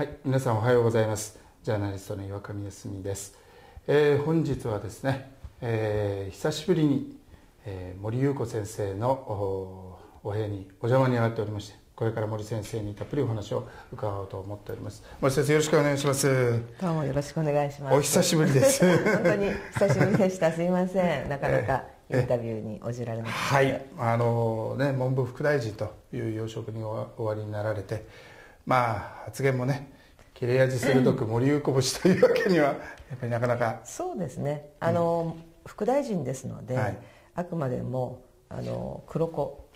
はい、皆さんおはようございます。ジャーナリストの岩上靖です。本日はですね、久しぶりに、森裕子先生の お部屋にお邪魔に上がっておりまして、これから森先生にたっぷりお話を伺おうと思っております。森先生、よろしくお願いします。どうもよろしくお願いします。お久しぶりです本当に久しぶりでした。すいません、なかなかインタビューに応じられました。はい、文部副大臣という要職にお終わりになられて、発言もね、切れ味鋭く森裕子節というわけにはやっぱりなかなか。そうですね、副大臣ですので、はい、あくまでも黒子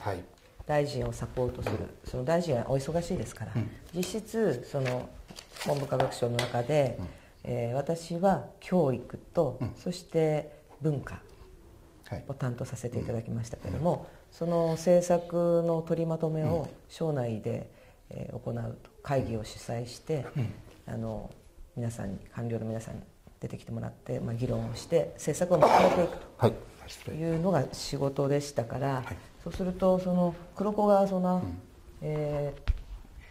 大臣をサポートする、その大臣はお忙しいですから、実質その文部科学省の中で、私は教育と、そして文化を担当させていただきましたけれども、その政策の取りまとめを省内で行う会議を主催して、皆さんに、官僚の皆さんに出てきてもらって、議論をして政策をまとめていくというのが仕事でしたから、そうするとその黒子がそんな、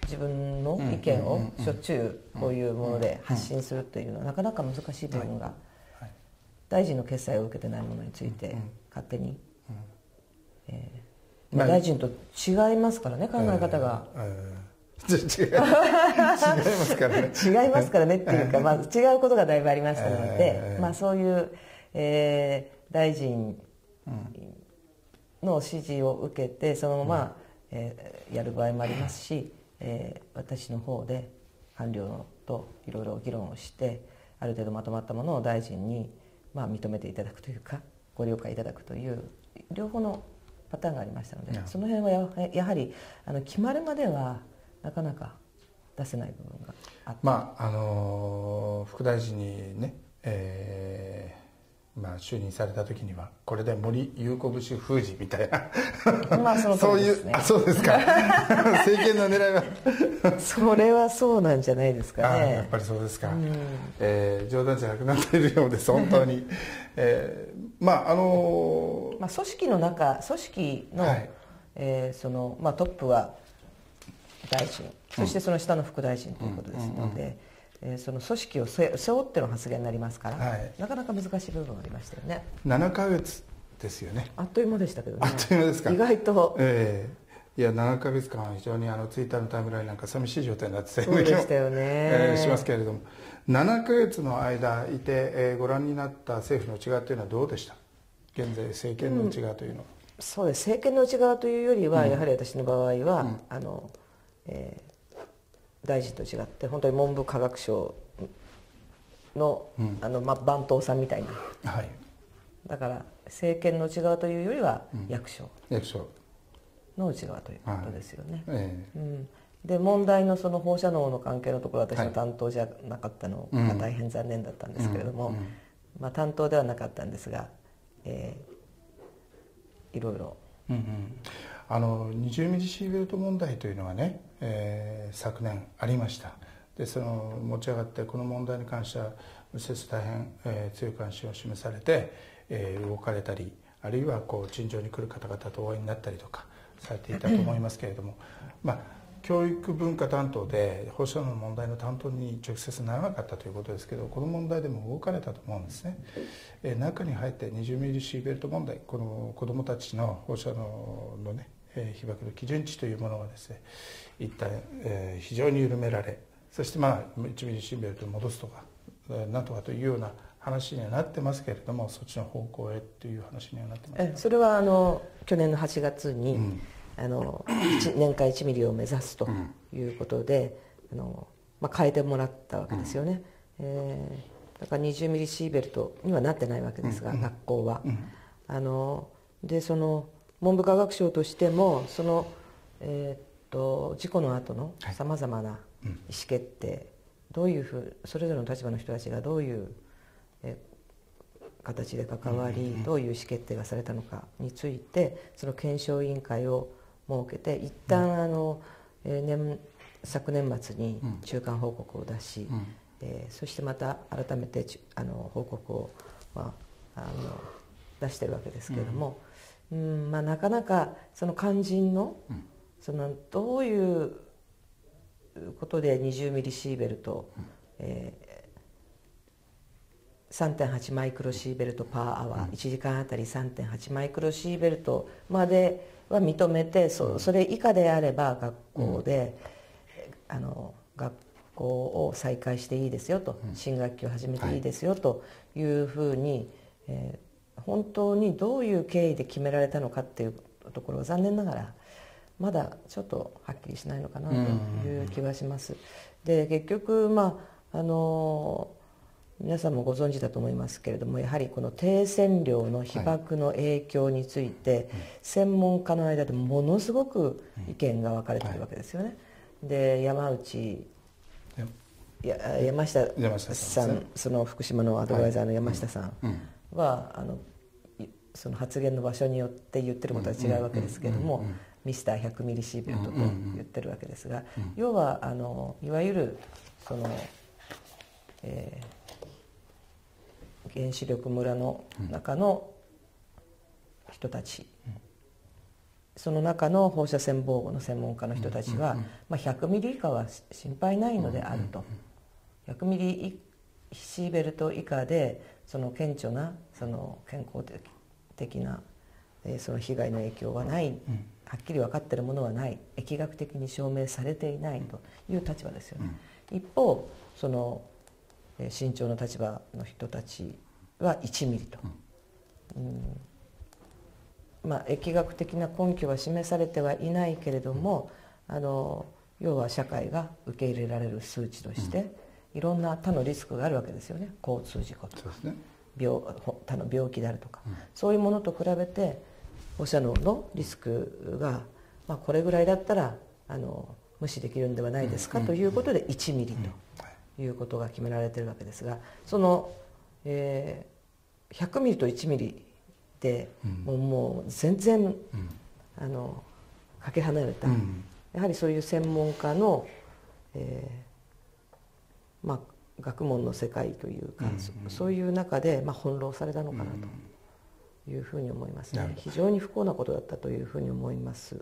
自分の意見をしょっちゅうこういうもので発信するというのはなかなか難しい部分が、大臣の決裁を受けてないものについて勝手に、大臣と違いますからね、考え方が。違いますからねっていうか、違うことがだいぶありましたので、そういう、大臣の指示を受けてそのまま、やる場合もありますし、私の方で官僚といろいろ議論をして、ある程度まとまったものを大臣に、認めていただくというか、ご了解いただくという両方のパターンがありましたので、その辺はやはり決まるまではなかなか出せない部分があって、副大臣にね、就任された時にはこれで森裕子節封じみたいな、そういう、そうですか政権の狙いはそれはそうなんじゃないですかね。やっぱりそうですか。冗談じゃなくなっているようです、本当に。組織の、トップは大臣、そしてその下の副大臣ということですので、その組織を背負っての発言になりますから、なかなか難しい部分がありましたよね。7ヶ月ですよね。あっという間でしたけどね。あっという間ですか。意外と、いや7ヶ月間は非常にツイッターのタイムラインなんか寂しい状態になってたような気もしますけれども、7ヶ月の間いて、ご覧になった政府の違いというのはどうでした？現在政権の内側というのは。そうです。政権の内側というよりは、やはり私の場合は、大臣と違って本当に文部科学省の、番頭さんみたいな、だから政権の内側というよりは役所の内側ということですよね。で、問題のその放射能の関係のところは私の担当じゃなかったのが大変残念だったんですけれども、担当ではなかったんですが、いろいろ。20ミリシーベルト問題というのはね、昨年ありました。で、その持ち上がって、この問題に関しては先生大変、強い関心を示されて、動かれたり、あるいはこう陳情に来る方々と応援になったりとかされていたと思いますけれども、教育文化担当で放射能の問題の担当に直接ならなかったということですけど、この問題でも動かれたと思うんですね。中に入って20ミリシーベルト問題、この子どもたちの放射能のね、被爆の基準値というものがですね、一旦、非常に緩められ、そして1ミリシーベルト戻すとかなんとかというような話にはなってますけれども、そっちの方向へという話にはなってます。それは去年の8月に、年間1ミリを目指すということで、変えてもらったわけですよね。だから20ミリシーベルトにはなってないわけですが、学校は。で、その文部科学省としてもその、事故の後のさまざまな意思決定、どういうふう、それぞれの立場の人たちがどういう、形で関わり、どういう意思決定がされたのかについて、その検証委員会を設けて、一旦昨年末に中間報告を出し、そしてまた改めて報告を、出してるわけですけれども、なかなかその肝心の、どういういうことで20ミリシーベルト、3.8 マイクロシーベルトパーアワー、1時間あたり 3.8 マイクロシーベルトまでは認めて、 それ以下であれば学校で、学校を再開していいですよと、新学期を始めていいですよというふうに、本当にどういう経緯で決められたのかっていうところは残念ながらまだちょっとはっきりしないのかなという気はします。で結局、皆さんもご存知だと思いますけれども、やはりこの低線量の被爆の影響について専門家の間でものすごく意見が分かれているわけですよね。で山下さん、その福島のアドバイザーの山下さんはその発言の場所によって言ってることは違うわけですけれども、ミスター100ミリシーベルトと言ってるわけですが、要はいわゆるその、原子力村の中の人たち、その中の放射線防護の専門家の人たちは、100ミリ以下は心配ないのであると、100ミリシーベルト以下でその顕著なその健康的なその被害の影響はない、はっきり分かっているものはない、疫学的に証明されていないという立場ですよね。一方その慎重な立場の人たちは1ミリと、疫学的な根拠は示されてはいないけれども、要は社会が受け入れられる数値として、いろんな他のリスクがあるわけですよね。交通事故とか、他の病気であるとか、そういうものと比べて放射能のリスクが、これぐらいだったら無視できるんではないですかということで1ミリと。いうことが決められているわけですが、その、100ミリと1ミリで、もう全然、かけ離れた、やはりそういう専門家の、学問の世界というか、そういう中で、翻弄されたのかなというふうに思いますね。非常に不幸なことだったというふうに思います。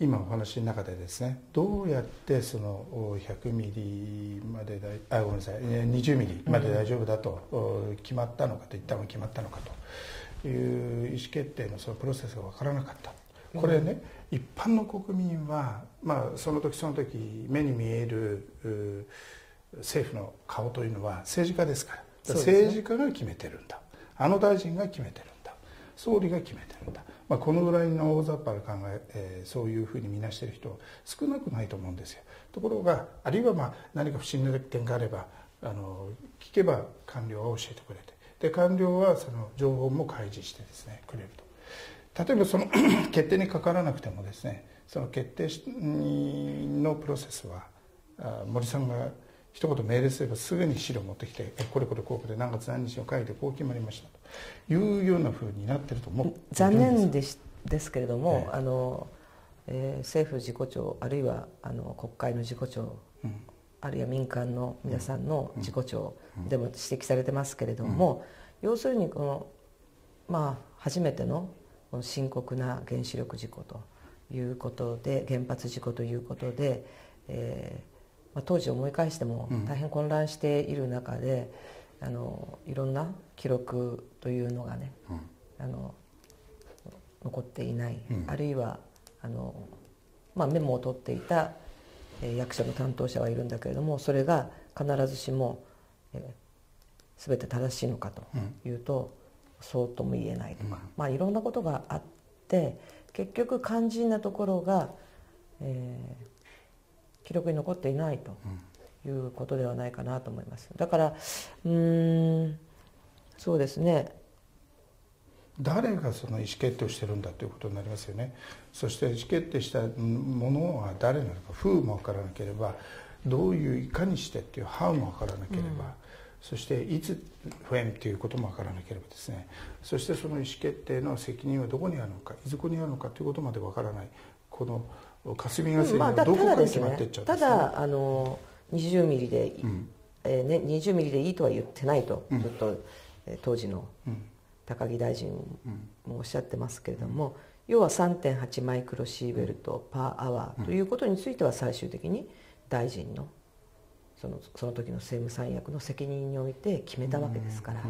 今お話の中でですね、どうやってその100ミリまでごめんなさい、20ミリまで大丈夫だと決まったのかと、一旦は決まったのかという意思決定のそのプロセスが分からなかった。これね、一般の国民はその時その時目に見える政府の顔というのは政治家ですから、政治家が決めてるんだ。あの大臣が決めてるんだ。総理が決めてるんだ。このぐらいの大雑把な考え、そういうふうに見なしている人は少なくないと思うんですよ。ところが、あるいは何か不審な点があれば聞けば官僚は教えてくれて、で官僚はその情報も開示してですねくれると。例えばその決定にかからなくてもですね、その決定のプロセスは森さんが一言命令すればすぐに資料を持ってきて、これこれこうで何月何日を書いてこう決まりましたというようなふうになってると思う。残念ですけれども、政府事故調、あるいは国会の事故調、あるいは民間の皆さんの事故調でも指摘されてますけれども、要するにこの初めての深刻な原子力事故ということで、原発事故ということで、当時思い返しても大変混乱している中で、いろんな記録というのがね、残っていない、あるいはメモを取っていた役所の担当者はいるんだけれども、それが必ずしも全て正しいのかというと、そうとも言えないとか、いろんなことがあって、結局肝心なところが、記録に残っていないということではないかなと思います。だから、そうですね。誰がその意思決定をしてるんだということになりますよね。そして意思決定したものは誰なのか、風も分からなければ、どういういかにしてっていうhowも分からなければ、そしていつwhenということも分からなければですね。そしてその意思決定の責任はどこにあるのか、いずこにあるのかということまで分からない。この霞が関はどこかに決まっていっちゃうんですね。ただ20ミリで20ミリでいいとは言ってないと、ずっと当時の高木大臣もおっしゃってますけれども、要は 3.8 マイクロシーベルトパーアワーということについては、最終的に大臣のその時の政務三役の責任において決めたわけですから、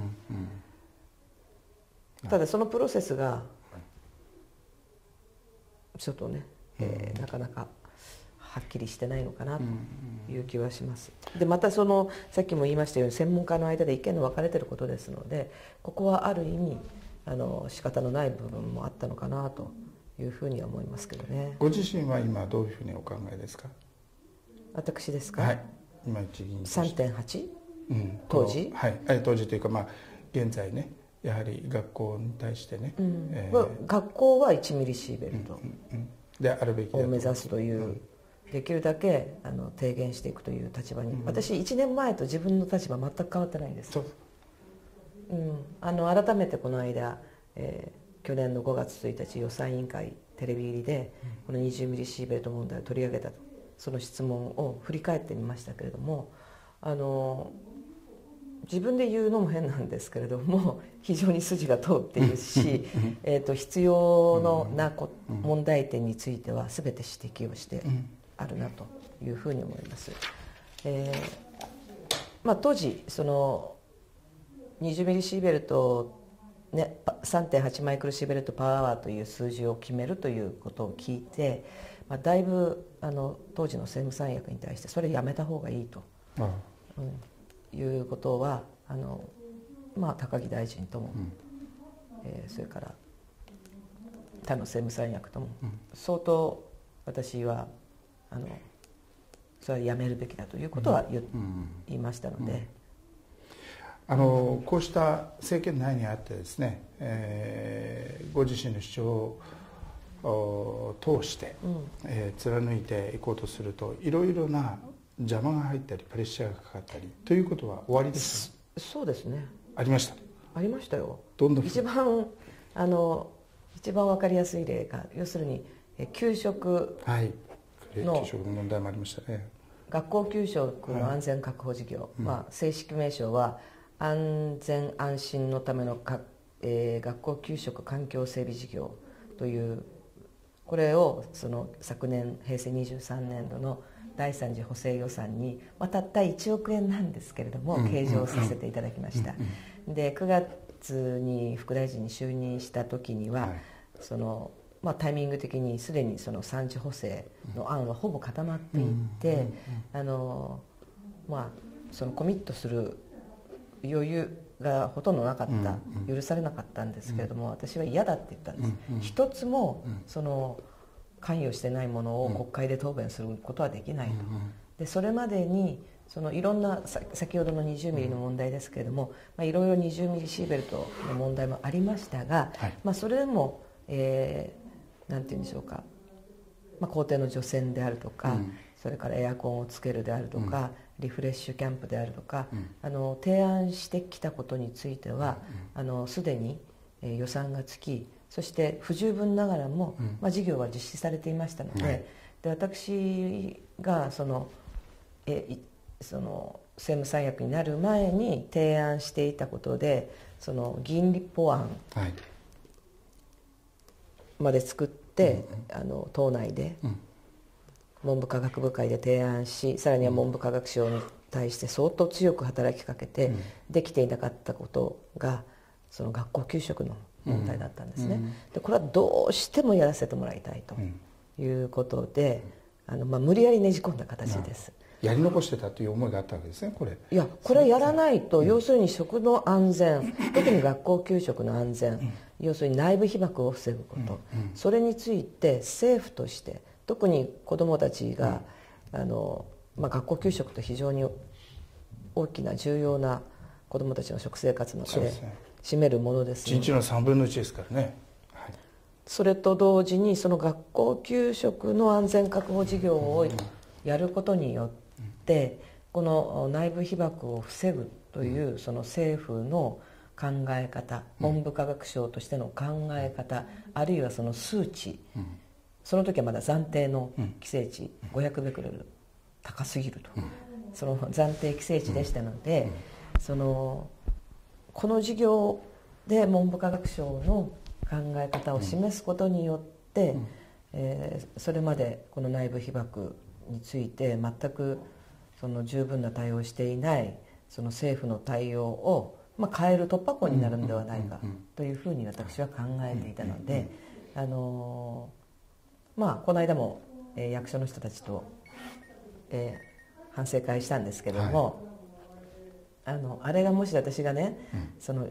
ただそのプロセスがちょっとね、なかなかはっきりしてないのかなという気はします。でまたそのさっきも言いましたように、専門家の間で意見の分かれていることですので、ここはある意味仕方のない部分もあったのかなというふうには思いますけどね。ご自身は今どういうふうにお考えですか？私ですか？はい。今一議員 3.8、うん、当時、はい、当時というか、まあ現在ね、やはり学校に対してね、学校は1ミリシーベルトであるべきを目指すという、できるだけ提言していくという立場に、私1年前と自分の立場全く変わってないんです。改めてこの間、去年の5月1日予算委員会テレビ入りで、この20ミリシーベルト問題を取り上げたと、その質問を振り返ってみましたけれども、自分で言うのも変なんですけれども、非常に筋が通っているし必要な問題点については全て指摘をしてあるなというふうに思います。当時その20ミリシーベルト、ね、3.8 マイクロシーベルトパワーアワーという数字を決めるということを聞いて、だいぶ当時の政務三役に対してそれやめた方がいいと、いうことは高木大臣とも、それから他の政務三役とも、相当私はそれはやめるべきだということは言いましたので。こうした政権内にあってですね、ご自身の主張を通して、貫いていこうとすると、いろいろな邪魔が入ったりプレッシャーがかかったりということは終わりですか？そうですね。ありました。ありましたよ。どんどん一番分かりやすい例が、要するに給食の、給食の問題もありましたね。学校給食の安全確保事業、正式名称は安全安心のための学校給食環境整備事業という、これを昨年平成23年度の第3次補正予算に、たった1億円なんですけれども計上させていただきました。で9月に副大臣に就任した時には、タイミング的にすでにその3次補正の案はほぼ固まっていて、そのコミットする余裕がほとんどなかった、許されなかったんですけれども、私は嫌だって言ったんです。一つもその関与してないものを国会で答弁することはできないと。でそれまでにいろんな、先ほどの20ミリの問題ですけれども、いろいろ20ミリシーベルトの問題もありましたが、それでもなんて言うんでしょうか、校庭の除染であるとか、それからエアコンをつけるであるとか、リフレッシュキャンプであるとか、提案してきたことについてはすでに予算がつき、そして不十分ながらも、事業は実施されていましたので、で私が政務三役になる前に提案していたことで、議員立法案、まで作って、党内で、文部科学部会で提案し、さらには文部科学省に対して相当強く働きかけて、できていなかったことがその学校給食の問題だったんですね。でこれはどうしてもやらせてもらいたいということで、無理やりねじ込んだ形です。やり残してたという思いがあったわけですね。いや、これやらないと、要するに食の安全、特に学校給食の安全、要するに内部被曝を防ぐこと、それについて政府として、特に子どもたちが、学校給食と非常に大きな重要な子どもたちの食生活の中で占めるものですね。1日の3分の1ですからね。それと同時に、その学校給食の安全確保事業をやることによって、この内部被曝を防ぐというその政府の考え方、文部科学省としての考え方、あるいはその数値、その時はまだ暫定の規制値500ベクレル高すぎると、その暫定規制値でしたので、この事業で文部科学省の考考え方を示すことによって、それまでこの内部被爆について全くその十分な対応をしていないその政府の対応を、変える突破口になるのではないかというふうに私は考えていたので、この間も役所の人たちと反省会したんですけども、あれがもし私がね、その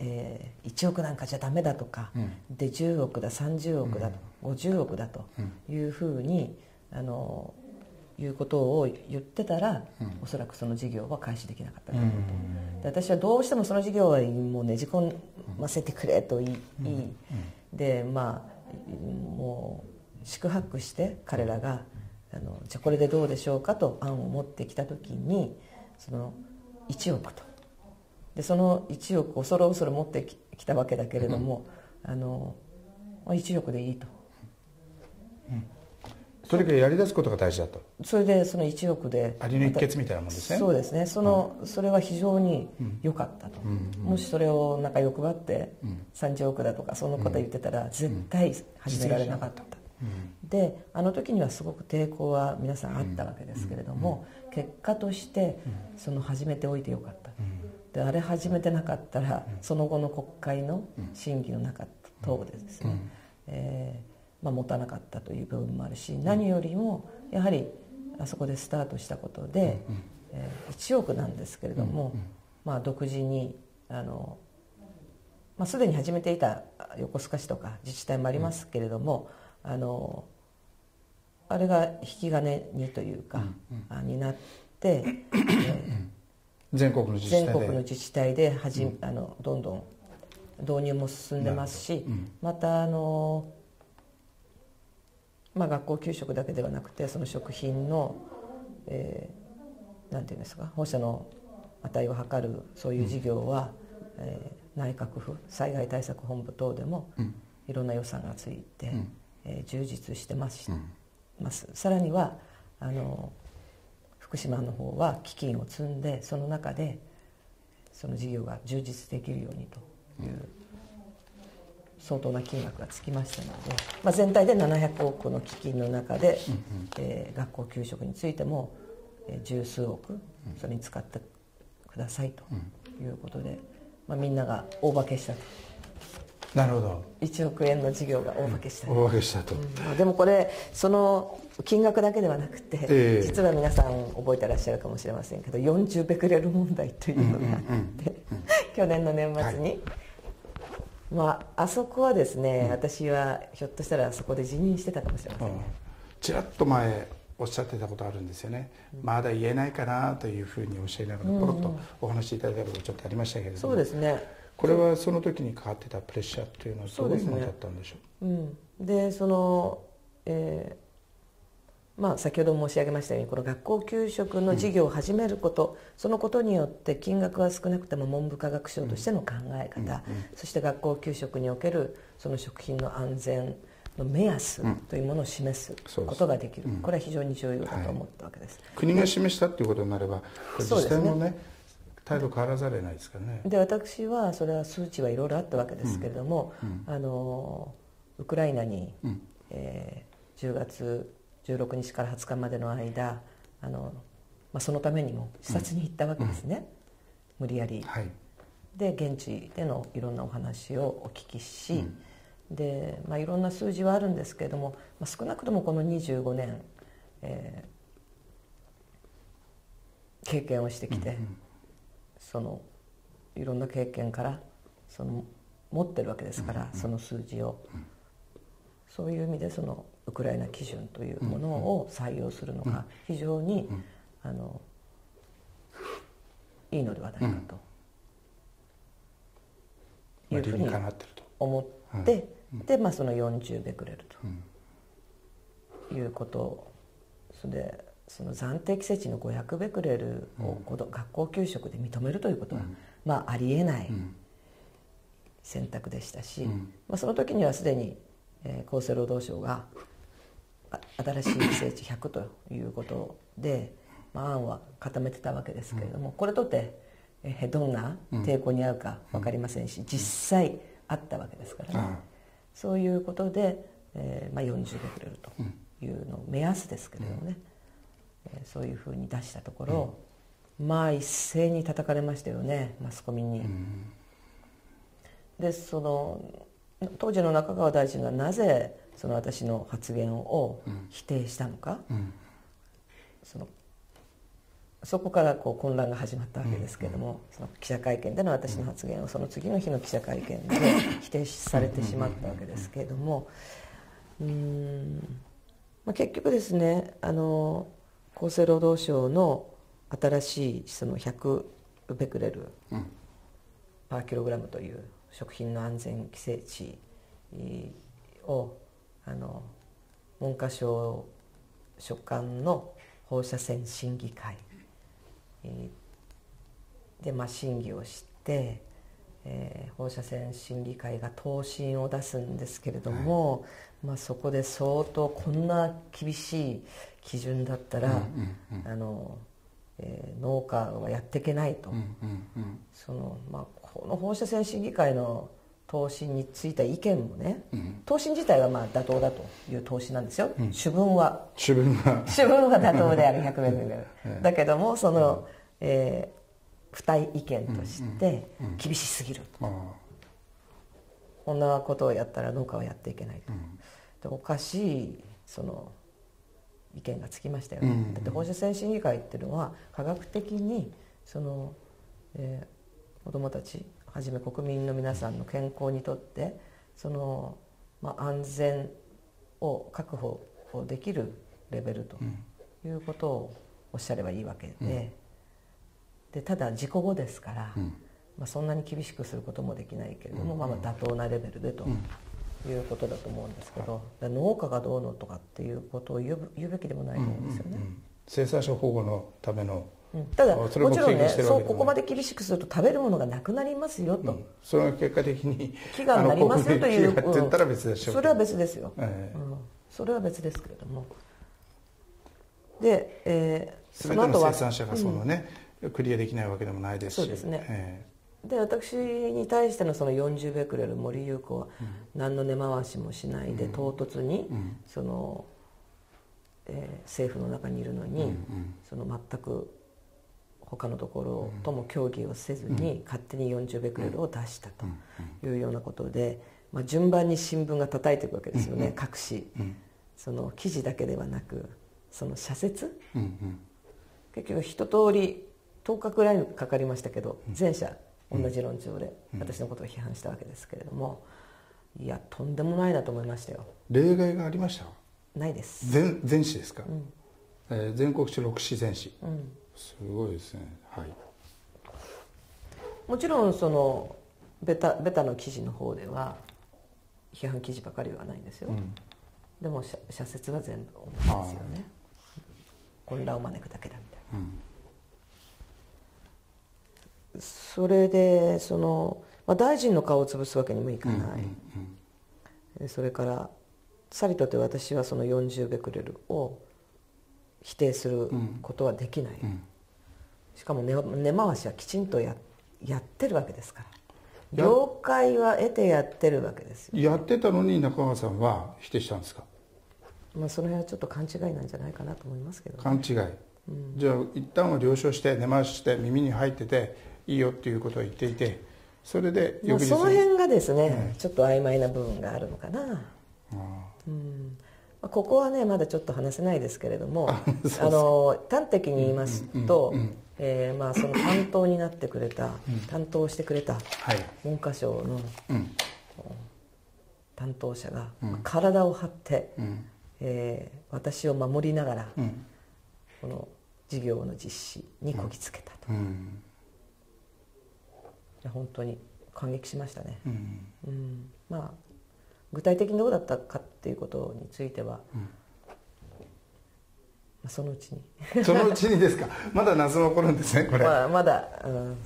1億なんかじゃダメだとか、で10億だ30億だと、50億だというふうにいうことを言ってたら、おそらくその事業は開始できなかったということで、私はどうしてもその事業はもうねじ込ませてくれと言い、でもう宿泊して彼らがじゃあこれでどうでしょうかと案を持ってきた時に、その1億とでその1億を恐る恐る持ってきたわけだけれども、1億でいいと。それからやり出すことが大事だと。それでその1億でアリの一決みたいなもんですね。そうですね。それは非常に良かったと。もしそれをなんか欲張って30億だとかそのこと言ってたら絶対始められなかった。で時にはすごく抵抗は皆さんあったわけですけれども、結果としてその始めておいてよかった。であれ始めてなかったらその後の国会の審議の中等でですね、持たなかったという部分もあるし、何よりもやはりあそこでスタートしたことで、1億なんですけれども、独自にすでに始めていた横須賀市とか自治体もありますけれども、あれが引き金にというか、になって、全国の自治体でどんどん導入も進んでますし、また学校給食だけではなくて、その食品のなんていうんですか、放射の値を測るそういう事業は、内閣府災害対策本部等でもいろんな予算がついて、充実してます。さらには福島の方は基金を積んで、その中でその事業が充実できるようにという。相当な金額がつきましたので、全体で700億の基金の中で、学校給食についても十数億それに使ってくださいということで、みんなが大化けしたと。なるほど。1億円の事業が大化けした、大化けしたと、でもこれその金額だけではなくて、実は皆さん覚えてらっしゃるかもしれませんけど、40ベクレル問題というのがあって去年の年末に。あそこはですね、私はひょっとしたらあそこで辞任してたかもしれませんね。ちらっと前おっしゃってたことあるんですよね、まだ言えないかなというふうにおっしゃいながらポロッとお話しいただいたことがちょっとありましたけれども、そうですね、これはその時にかかってたプレッシャーというのはどういうものだったんでしょう。で先ほども申し上げましたように、この学校給食の事業を始めること、そのことによって金額は少なくても文部科学省としての考え方、そして学校給食におけるその食品の安全の目安というものを示すことができる、これは非常に重要だと思ったわけです。国が示したということになれば、自治体もね、態度変わらざるを得ないですかね。で、私はそれは数値はいろいろあったわけですけれども、ウクライナに10月16日から20日までの間、そのためにも視察に行ったわけですね、無理やり、で現地でのいろんなお話をお聞きし、でいろんな数字はあるんですけれども、少なくともこの25年、経験をしてきて、そのいろんな経験から持ってるわけですから、その数字を、そういう意味でそのウクライナ基準というものを採用するのが非常にいいのではないかというふうに思って、でその40ベクレルということで、その暫定規制値の500ベクレルを学校給食で認めるということはありえない選択でしたし、その時にはすでに厚生労働省が新しい規制値100ということで、案は固めてたわけですけれども、これとてどんな抵抗に遭うか分かりませんし、実際あったわけですからね、そういうことで、40ベクレルというのを目安ですけれどもね、そういうふうに出したところ、一斉に叩かれましたよね、マスコミに。で、その当時の中川大臣がなぜその私の発言を否定したのか、そこからこう混乱が始まったわけですけれども、その記者会見での私の発言をその次の日の記者会見で否定されてしまったわけですけれども、結局ですね、厚生労働省の新しいその100ベクレルパーキログラムという食品の安全規制値を文科省所管の放射線審議会で、審議をして、放射線審議会が答申を出すんですけれども、そこで相当こんな厳しい基準だったら農家はやっていけないと、この放射線審議会の答申についた意見もね、答申自体は妥当だという答申なんですよ、主文は妥当である100ベクレルだけども、その付帯意見として厳しすぎると、こんなことをやったら農家はやっていけないと、おかしいその意見がつきましたよね。だって放射線審議会っていうのは科学的にその、子どもたちはじめ国民の皆さんの健康にとってその、安全を確保できるレベルということをおっしゃればいいわけで、ただ事故後ですから、そんなに厳しくすることもできないけれども、妥当なレベルでということだと思うんですけど、農家がどうのとかっていうことを言うべきでもないと思うんですよね。生産者保護のための、ただもちろんね、ここまで厳しくすると食べるものがなくなりますよと、それは結果的に飢餓になりますよという、それは別ですよ、それは別ですけれども、で、その後は生産者がそのね、クリアできないわけでもないですし、そうですね、で私に対してのその40ベクレル森裕子は何の根回しもしないで唐突にその、政府の中にいるのに、その全く他のところとも協議をせずに勝手に40ベクレルを出したというようなことで、順番に新聞が叩いていくわけですよね、各紙、その記事だけではなくその社説、結局一通り10日くらいかかりましたけど、全社同じ論調で私のことを批判したわけですけれども、いやとんでもないなと思いましたよ。例外がありました？ないです。全市ですか？全国市6市全市、すごいですね。もちろんそのベタの記事の方では批判記事ばかりはないんですよ、でも社説は全部同じですよね。混乱を招くだけだみたいな、それでその、大臣の顔を潰すわけにもいかない、それからさりとて私はその40ベクレルを否定することはできない、しかも根回しはきちんとやってるわけですから、了解は得てやってるわけですよ。やってたのに中川さんは否定したんですか？その辺はちょっと勘違いなんじゃないかなと思いますけど、ね、勘違い。じゃあ一旦は了承して根回しして耳に入ってていいよっていうことを言っていて、それで翌日、その辺がですね、ちょっと曖昧な部分があるのかな。ここはねまだちょっと話せないですけれども、端的に言いますと、その担当してくれた文科省の担当者が体を張って、私を守りながら、この事業の実施にこぎつけたと、本当に感激しましたね。具体的にどうだったかっていうことについては、そのうちにですか？まだ謎残るんですね、これ。まだ、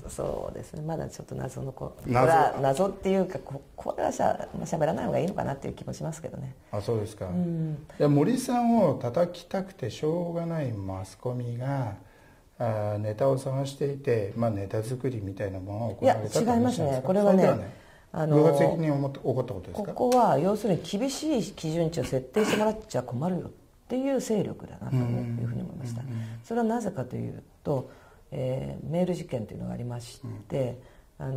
そうですね、まだちょっと謎残る。謎っていうか、これはしゃべらない方がいいのかなっていう気もしますけどね。あ、そうですか。いや、森さんを叩きたくてしょうがないマスコミがネタを探していて、ネタ作りみたいなものを行われたと思います。いや違いますね。これはね、部活的に起こったことですか？ここは要するに厳しい基準値を設定してもらっちゃ困るよっていう勢力だなというふうに思いました。それはなぜかというと、メール事件というのがありまして、厚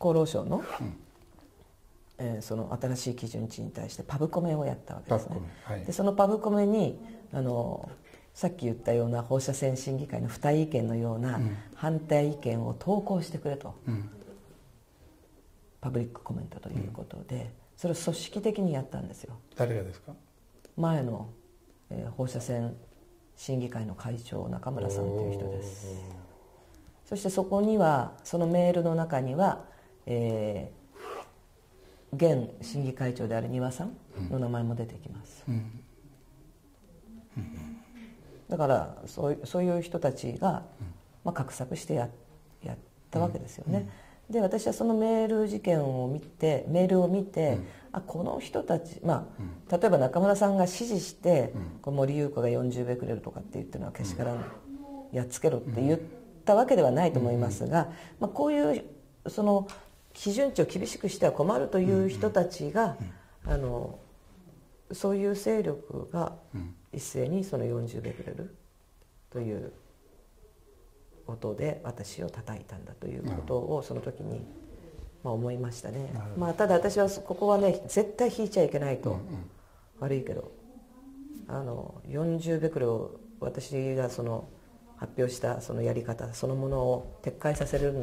労省の、その新しい基準値に対してパブコメをやったわけですね。でそのパブコメにさっき言ったような放射線審議会の付帯意見のような反対意見を投稿してくれと、パブリックコメントということで、それを組織的にやったんですよ。誰がですか？前の、放射線審議会の会長、中村さんという人です。そしてそこには、そのメールの中には、現審議会長である丹羽さんの名前も出てきます、だからそういう人たちが、画策してやったわけですよね。で私はそのメール事件を見て、あ、この人たち、例えば中村さんが指示して、森優子が40ベクレルとかって言ってるのはけしからん、やっつけろって言ったわけではないと思いますが、こういうその基準値を厳しくしては困るという人たちが、そういう勢力が一斉にその40ベクレルということで私を叩いたんだということをその時に思いましたね。ただ私はここはね、絶対引いちゃいけないと、悪いけど40ベクレルを私がその発表したそのやり方そのものを撤回させる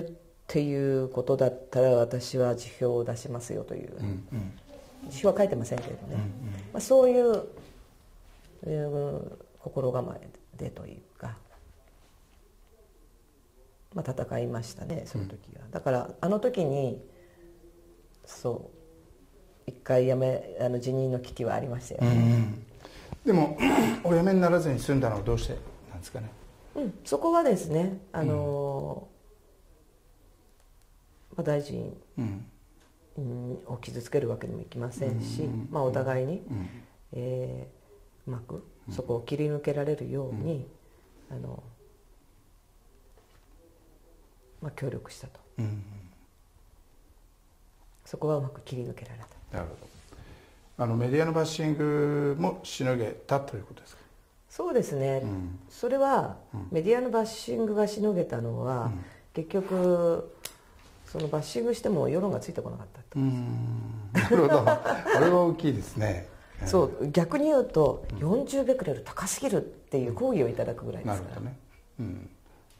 っていうことだったら、私は辞表を出しますよという、辞表は書いてませんけれどね、そういう、心構えでというか、戦いましたね、その時は。だからあの時にそう一回辞任の危機はありましたよね。でもお辞めにならずに済んだのはどうしてなんですかね？そこはですね、大臣を傷つけるわけにもいきませんし、お互いに、うまくそこを切り抜けられるように、協力したと、そこはうまく切り抜けられた。なるほど。メディアのバッシングもしのげたということですか？そうですね、それは、メディアのバッシングがしのげたのは、結局そのバッシングしても世論がついてこなかったってことです。なるほど。あれは大きいですね。そう、逆に言うと、40ベクレル高すぎるっていう抗議をいただくぐらいですから。なるほど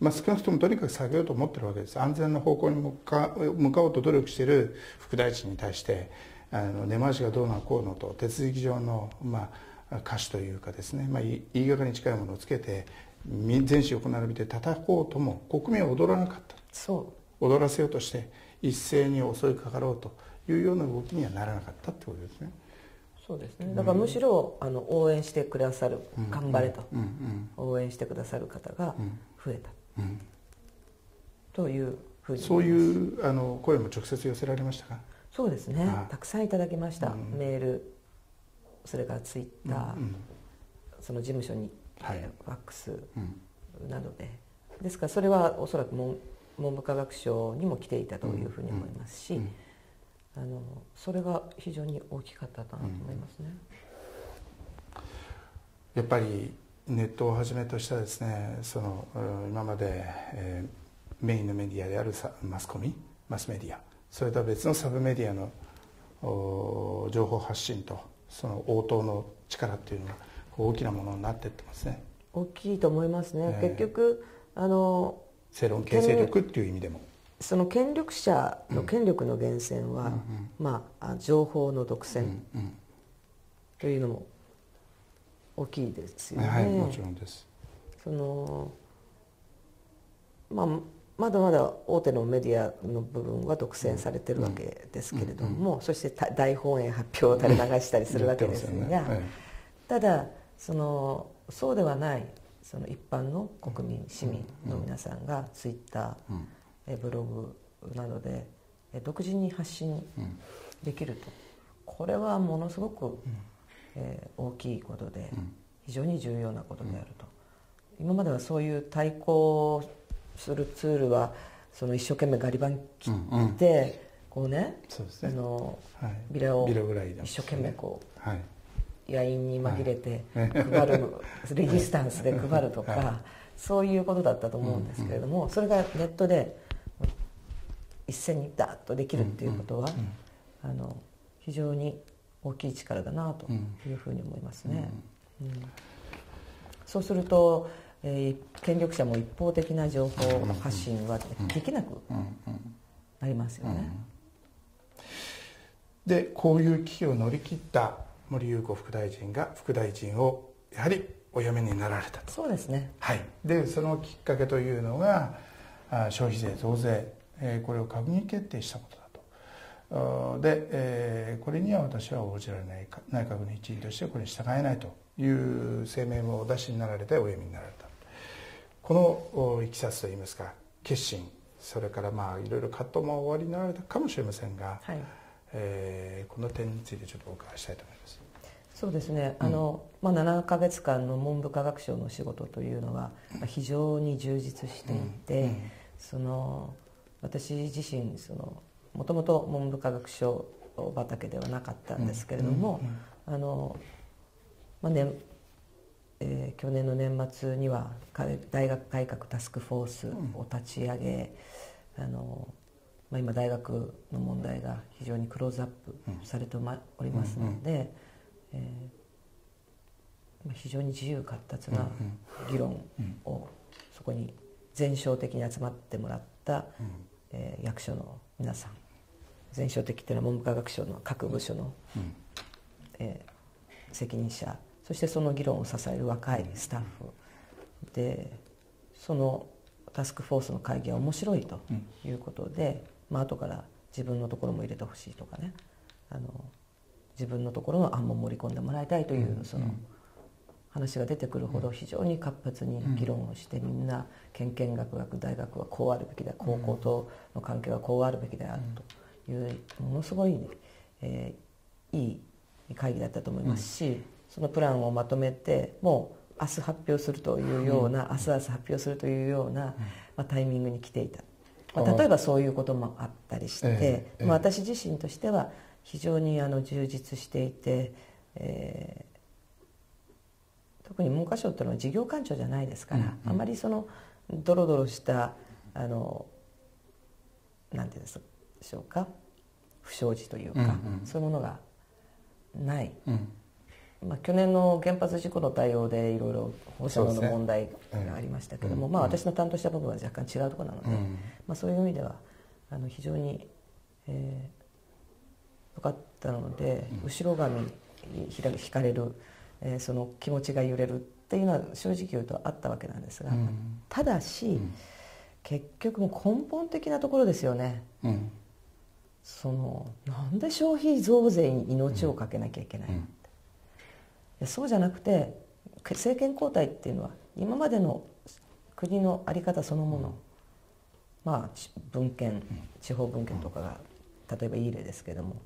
ね。少なくともとにかく下げようと思ってるわけです。安全な方向に向かおうと努力している副大臣に対して根回しがどうなこうのと手続き上の瑕疵というかですね、言いがかりに近いものをつけて全市を並べて叩こうとも国民は踊らなかった。踊らせようとして一斉に襲いかかろうというような動きにはならなかったってことですね。そうですね。だからむしろ応援してくださる、頑張れと応援してくださる方が増えたというふうに。そういう声も直接寄せられましたか？そうですね、たくさんいただきました、メール、それからツイッター、その事務所にファックスなどで、ですからそれはおそらく文部科学省にも来ていたというふうに思いますし、それが非常に大きかったなと思いますね。やっぱりネットをはじめとしたですね、今まで、メインのメディアであるマスメディア、それとは別のサブメディアの情報発信とその応答の力っていうのが大きなものになっていってますね。大きいと思いますね。結局世論形成力っていう意味でもその権力者の権力の源泉は、情報の独占というのも大きいですよね。はい、もちろんです。まだまだ大手のメディアの部分は独占されてるわけですけれども、そして大本営発表を垂れ流したりするわけですが、ただそうではない一般の国民、市民の皆さんがツイッター、ブログなどで独自に発信できると、これはものすごく大きいことで、非常に重要なことであると。今まではそういう対抗するツールはその一生懸命ガリバン切ってこうねビラを一生懸命こう野員に紛れて配るレジスタンスで配るとかそういうことだったと思うんですけれども、それがネットで一斉にダーッとできるっていうことは非常に大きい力だなというふうに思いますね。そうすると権力者も一方的な情報発信はできなくなりますよね。でこういう危機を乗り切った森裕子副大臣が副大臣をやはりお辞めになられたと。そうですね、はい、でそのきっかけというのが消費税増税、これを閣議決定したことだと。で、これには私は応じられない、内閣の一員としてこれに従えないという声明をお出しになられてお読みになられた、このいきさつといいますか決心、それからまあいろいろ葛藤もおありになられたかもしれませんが、はい、この点についてちょっとお伺いしたいと思います。そうですね、7ヶ月間の文部科学省の仕事というのは非常に充実していて、私自身もともと文部科学省畑ではなかったんですけれども、去年の年末には大学改革タスクフォースを立ち上げ、今大学の問題が非常にクローズアップされておりますので、非常に自由闊達な議論をそこに全省的に集まってもらった、役所の皆さん、全省的というのは文部科学省の各部署の、責任者、そしてその議論を支える若いスタッフで、そのタスクフォースの会議は面白いということで、後から自分のところも入れてほしいとかね、自分のところの案も盛り込んでもらいたいというその話が出てくるほど非常に活発に議論をして、みんな県県学学大学はこうあるべきだ、高校との関係はこうあるべきだというものすごい、いい会議だったと思いますし、そのプランをまとめてもう明日発表するというような、明日発表するというような、タイミングに来ていた、例えばそういうこともあったりして、私自身としては非常に充実していて、特に文科省というのは事業官庁じゃないですから、あまりそのドロドロしたなんていうんでしょうか、不祥事というか、そういうものがない。去年の原発事故の対応でいろいろ放射能の問題がありましたけども、私の担当した部分は若干違うところなので、そういう意味では非常に良かったので、後ろ髪引かれる、その気持ちが揺れるっていうのは正直言うとあったわけなんですが、ただし結局も根本的なところですよね。なんで消費増税に命をかけなきゃいけない、そうじゃなくて政権交代っていうのは今までの国の在り方そのもの、文献、地方文献とかが例えばいい例ですけども、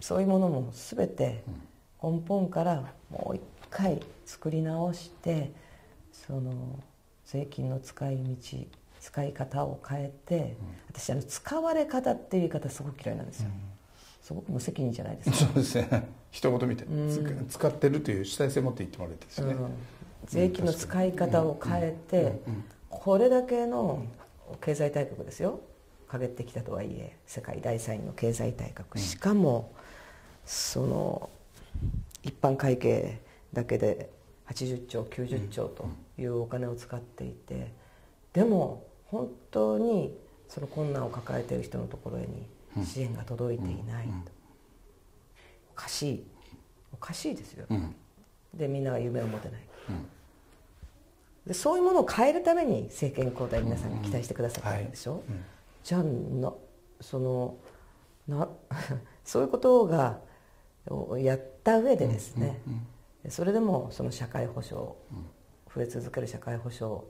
そういうものも全て根本からもう一回作り直して、税金の使い方を変えて、私使われ方っていう言い方すごく嫌いなんですよ。すごく無責任じゃないですか。そうですね。一言見て、使ってるという主体性を持って言ってもらえてですね、税金の使い方を変えて、これだけの経済大国ですよ、陰ってきたとはいえ世界第3位の経済大国、しかも一般会計だけで80兆90兆というお金を使っていて、でも本当にその困難を抱えている人のところに支援が届いていないと、おかしいですよ、でみんなは夢を持てない、でそういうものを変えるために政権交代皆さんに期待してくださったんでしょ、じゃあそういうことがやった上でですね、それでも社会保障、増え続ける社会保障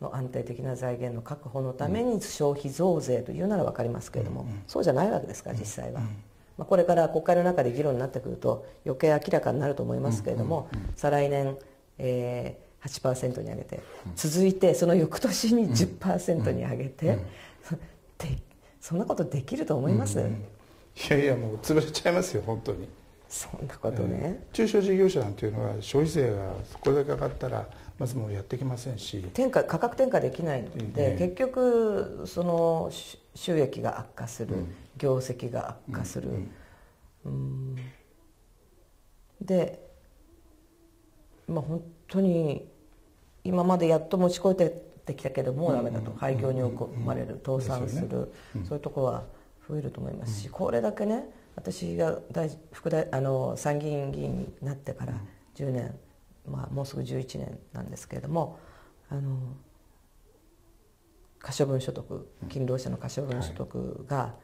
の安定的な財源の確保のために消費増税というなら分かりますけれども、そうじゃないわけですから実際は、これから国会の中で議論になってくると余計明らかになると思いますけれども、再来年、8% に上げて、続いてその翌年に 10% に上げて、そんなことできると思います？いやいや、もう潰れちゃいますよ、本当に。そんなことね。中小事業者なんていうのは消費税がこれだけ上がったらまずもうやってきませんし、価格転嫁できないので、結局その収益が悪化する、業績が悪化する、で、まあ本当に今までやっと持ちこえてきたけどもうダメだと、廃業に追い込まれる、倒産する、そういうところは増えると思いますし、これだけね、私が参議院議員になってから10年、まあ、もうすぐ11年なんですけれども、可処分所得、勤労者の可処分所得が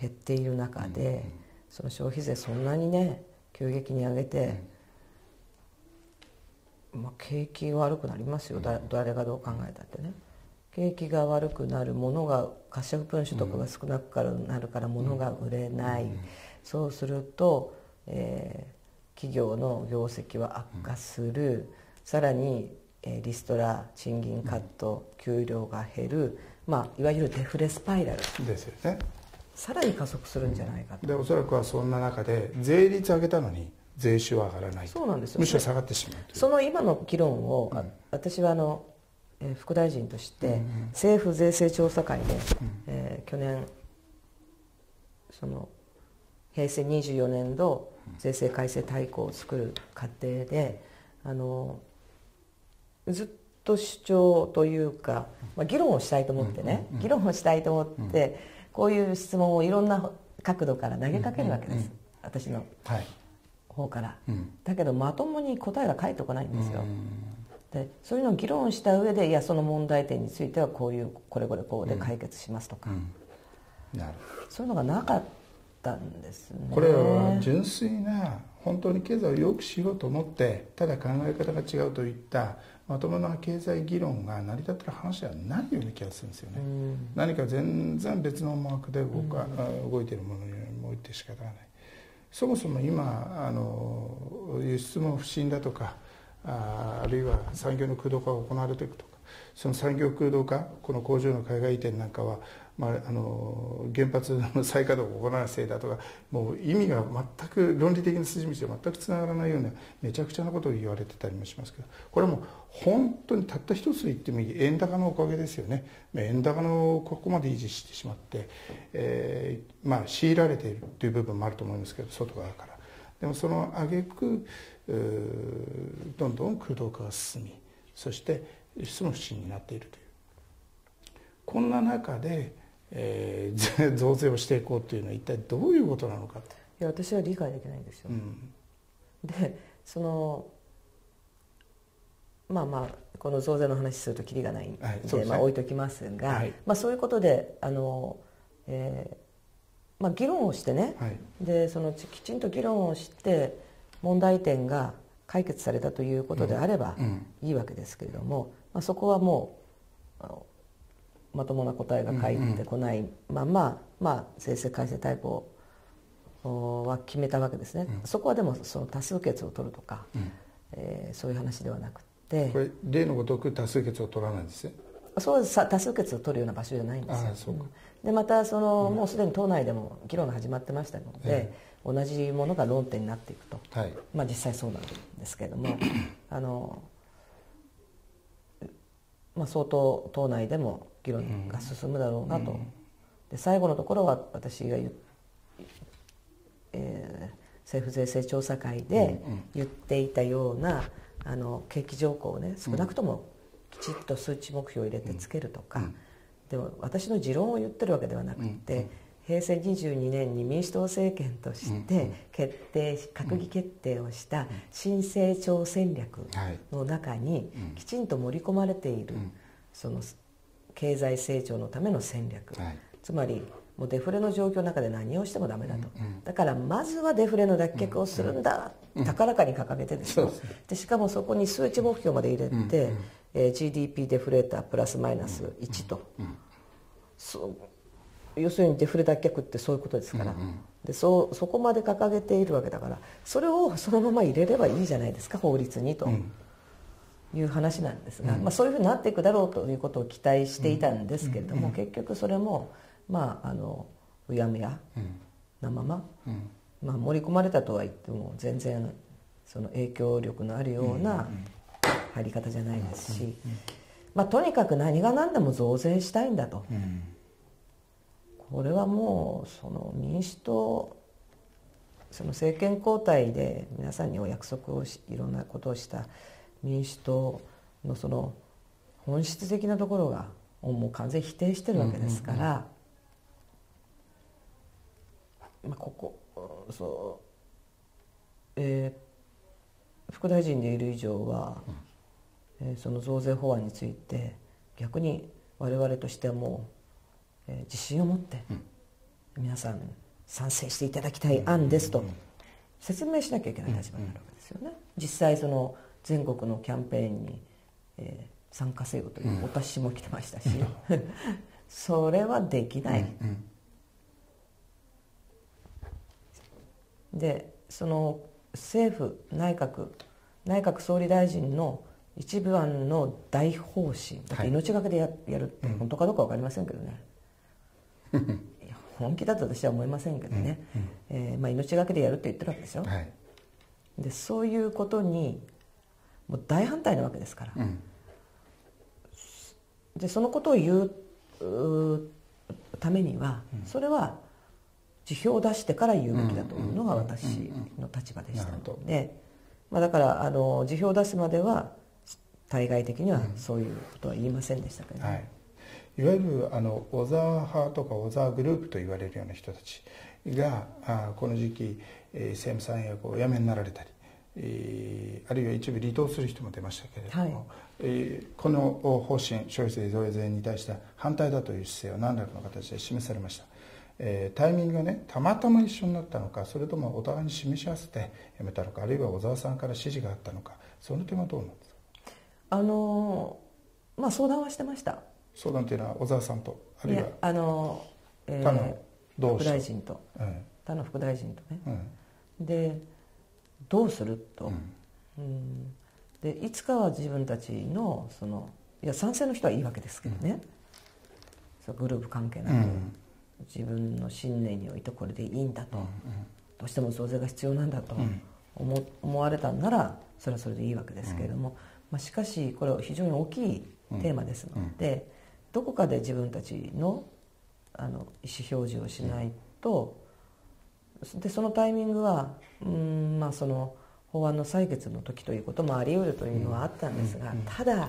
減っている中で、その消費税そんなにね急激に上げて、まあ、景気悪くなりますよ、誰がどう考えたってね。景気が悪くなる、ものが可処分所得が少なくなるからものが売れない、そうすると、企業の業績は悪化する、さらに、リストラ、賃金カット、給料が減る、まあ、いわゆるデフレスパイラルですよね。さらに加速するんじゃないかと。で、おそらくはそんな中で税率上げたのに税収は上がらない。そうなんですよ、ね、むしろ下がってしまうという、その今の議論を、私は副大臣として政府税制調査会で、去年その平成24年度税制改正大綱を作る過程で、ずっと主張というか、まあ、議論をしたいと思ってね、こういう質問をいろんな角度から投げかけるわけです、私の方から、だけどまともに答えが返ってこないんですよ。でそういうのを議論した上で、いやその問題点についてはこういうこれこれこうで解決しますとか、そういうのがなかったんですね。これは純粋な本当に経済を良くしようと思って、ただ考え方が違うといったまともな経済議論が成り立ってる話ではないような気がするんですよね。何か全然別の思惑で動いているものに動いて仕方がない。そもそも今輸出も不振だとか、あるいは産業の空洞化が行われていくとか、その産業空洞化、この工場の海外移転なんかは、原発の再稼働を行うせいだとか、もう意味が全く論理的な筋道が全くつながらないようなめちゃくちゃなことを言われてたりもしますけど、これはもう本当にたった一つ言ってもいい円高のおかげですよね。円高のここまで維持してしまって、まあ強いられているという部分もあると思いますけど、外側から。でもその挙句どんどん空洞化が進み、そして輸出も不振になっているという、こんな中で、増税をしていこうというのは一体どういうことなのか。いや私は理解できないんですよ、でそのまあまあこの増税の話するとキリがないんで、まあ、置いときますが、まあ、そういうことでまあ議論をしてね、でそのきちんと議論をして問題点が解決されたということであればいいわけですけれども、まあ、そこはもうまともな答えが返ってこないまま、税制改正大綱は決めたわけですね。そこはでもその多数決を取るとか、そういう話ではなくて、これ例のごとく多数決を取らないんですね。そうです、多数決を取るような場所じゃないんですよ。そうか。でまたその、もうすでに党内でも議論が始まってましたので、同じものが論点になっていくと、まあ、実際そうなんですけれどもまあ、相当党内でも議論が進むだろうなと、で最後のところは私が政府税制調査会で言っていたような景気条項をね、少なくともきちっと数値目標を入れてつけるとか、でも私の持論を言ってるわけではなくて、平成22年に民主党政権として決定、閣議決定をした新成長戦略の中にきちんと盛り込まれている、その経済成長のための戦略、つまりもうデフレの状況の中で何をしてもダメだと、だからまずはデフレの脱却をするんだ、高らかに掲げてですよ。でしかもそこに数値目標まで入れて、GDP デフレータープラスマイナス1と、要するにデフレ脱却ってそういうことですから、でそこまで掲げているわけだから、それをそのまま入れればいいじゃないですか、法律にと、いう話なんですが、そういうふうになっていくだろうということを期待していたんですけれども、結局それもうやむやなまま、盛り込まれたとは言っても全然その影響力のあるような入り方じゃないですし、とにかく何が何でも増税したいんだと、これはもうその民主党その政権交代で皆さんにお約束をいろんなことをした民主党のその本質的なところがもう完全に否定してるわけですから、ここ副大臣でいる以上は、その増税法案について逆に我々としてはもう、自信を持って皆さん賛成していただきたい案ですと説明しなきゃいけない立場になるわけですよね。実際その全国のキャンペーンに、参加せよというお達しも来てましたし、それはできない、でその政府内閣総理大臣の一番の大方針だって命がけで やるって本当かどうか分かりませんけどねいや本気だと私は思いませんけどね、命がけでやるって言ってるわけでしょ、でそういうことにもう大反対なわけですから、でそのことを言うためには、それは辞表を出してから言うべきだというのが私の立場でしたので、だから辞表を出すまでは対外的にはそういうことは言いませんでしたけど、いわゆる小沢派とか小沢グループと言われるような人たちがこの時期政務三役をお辞めになられたり、あるいは一部離党する人も出ましたけれども、この方針消費税増税に対して反対だという姿勢を何らかの形で示されました。タイミングがねたまたま一緒になったのか、それともお互いに示し合わせてやめたのか、あるいは小沢さんから指示があったのか、その点はどうなんですか？相談はしてました。相談というのは小沢さんと、あるいは他の副大臣と、他の副大臣とね、でどうすると、でいつかは自分たちのそのいや賛成の人はいいわけですけどね、グループ関係なく、自分の信念においてこれでいいんだと、どうしても増税が必要なんだと思われたんならそれはそれでいいわけですけれども、しかしこれは非常に大きいテーマですので、どこかで自分たちの、意思表示をしないと、でそのタイミングはその法案の採決の時ということもあり得るというのはあったんですが、ただ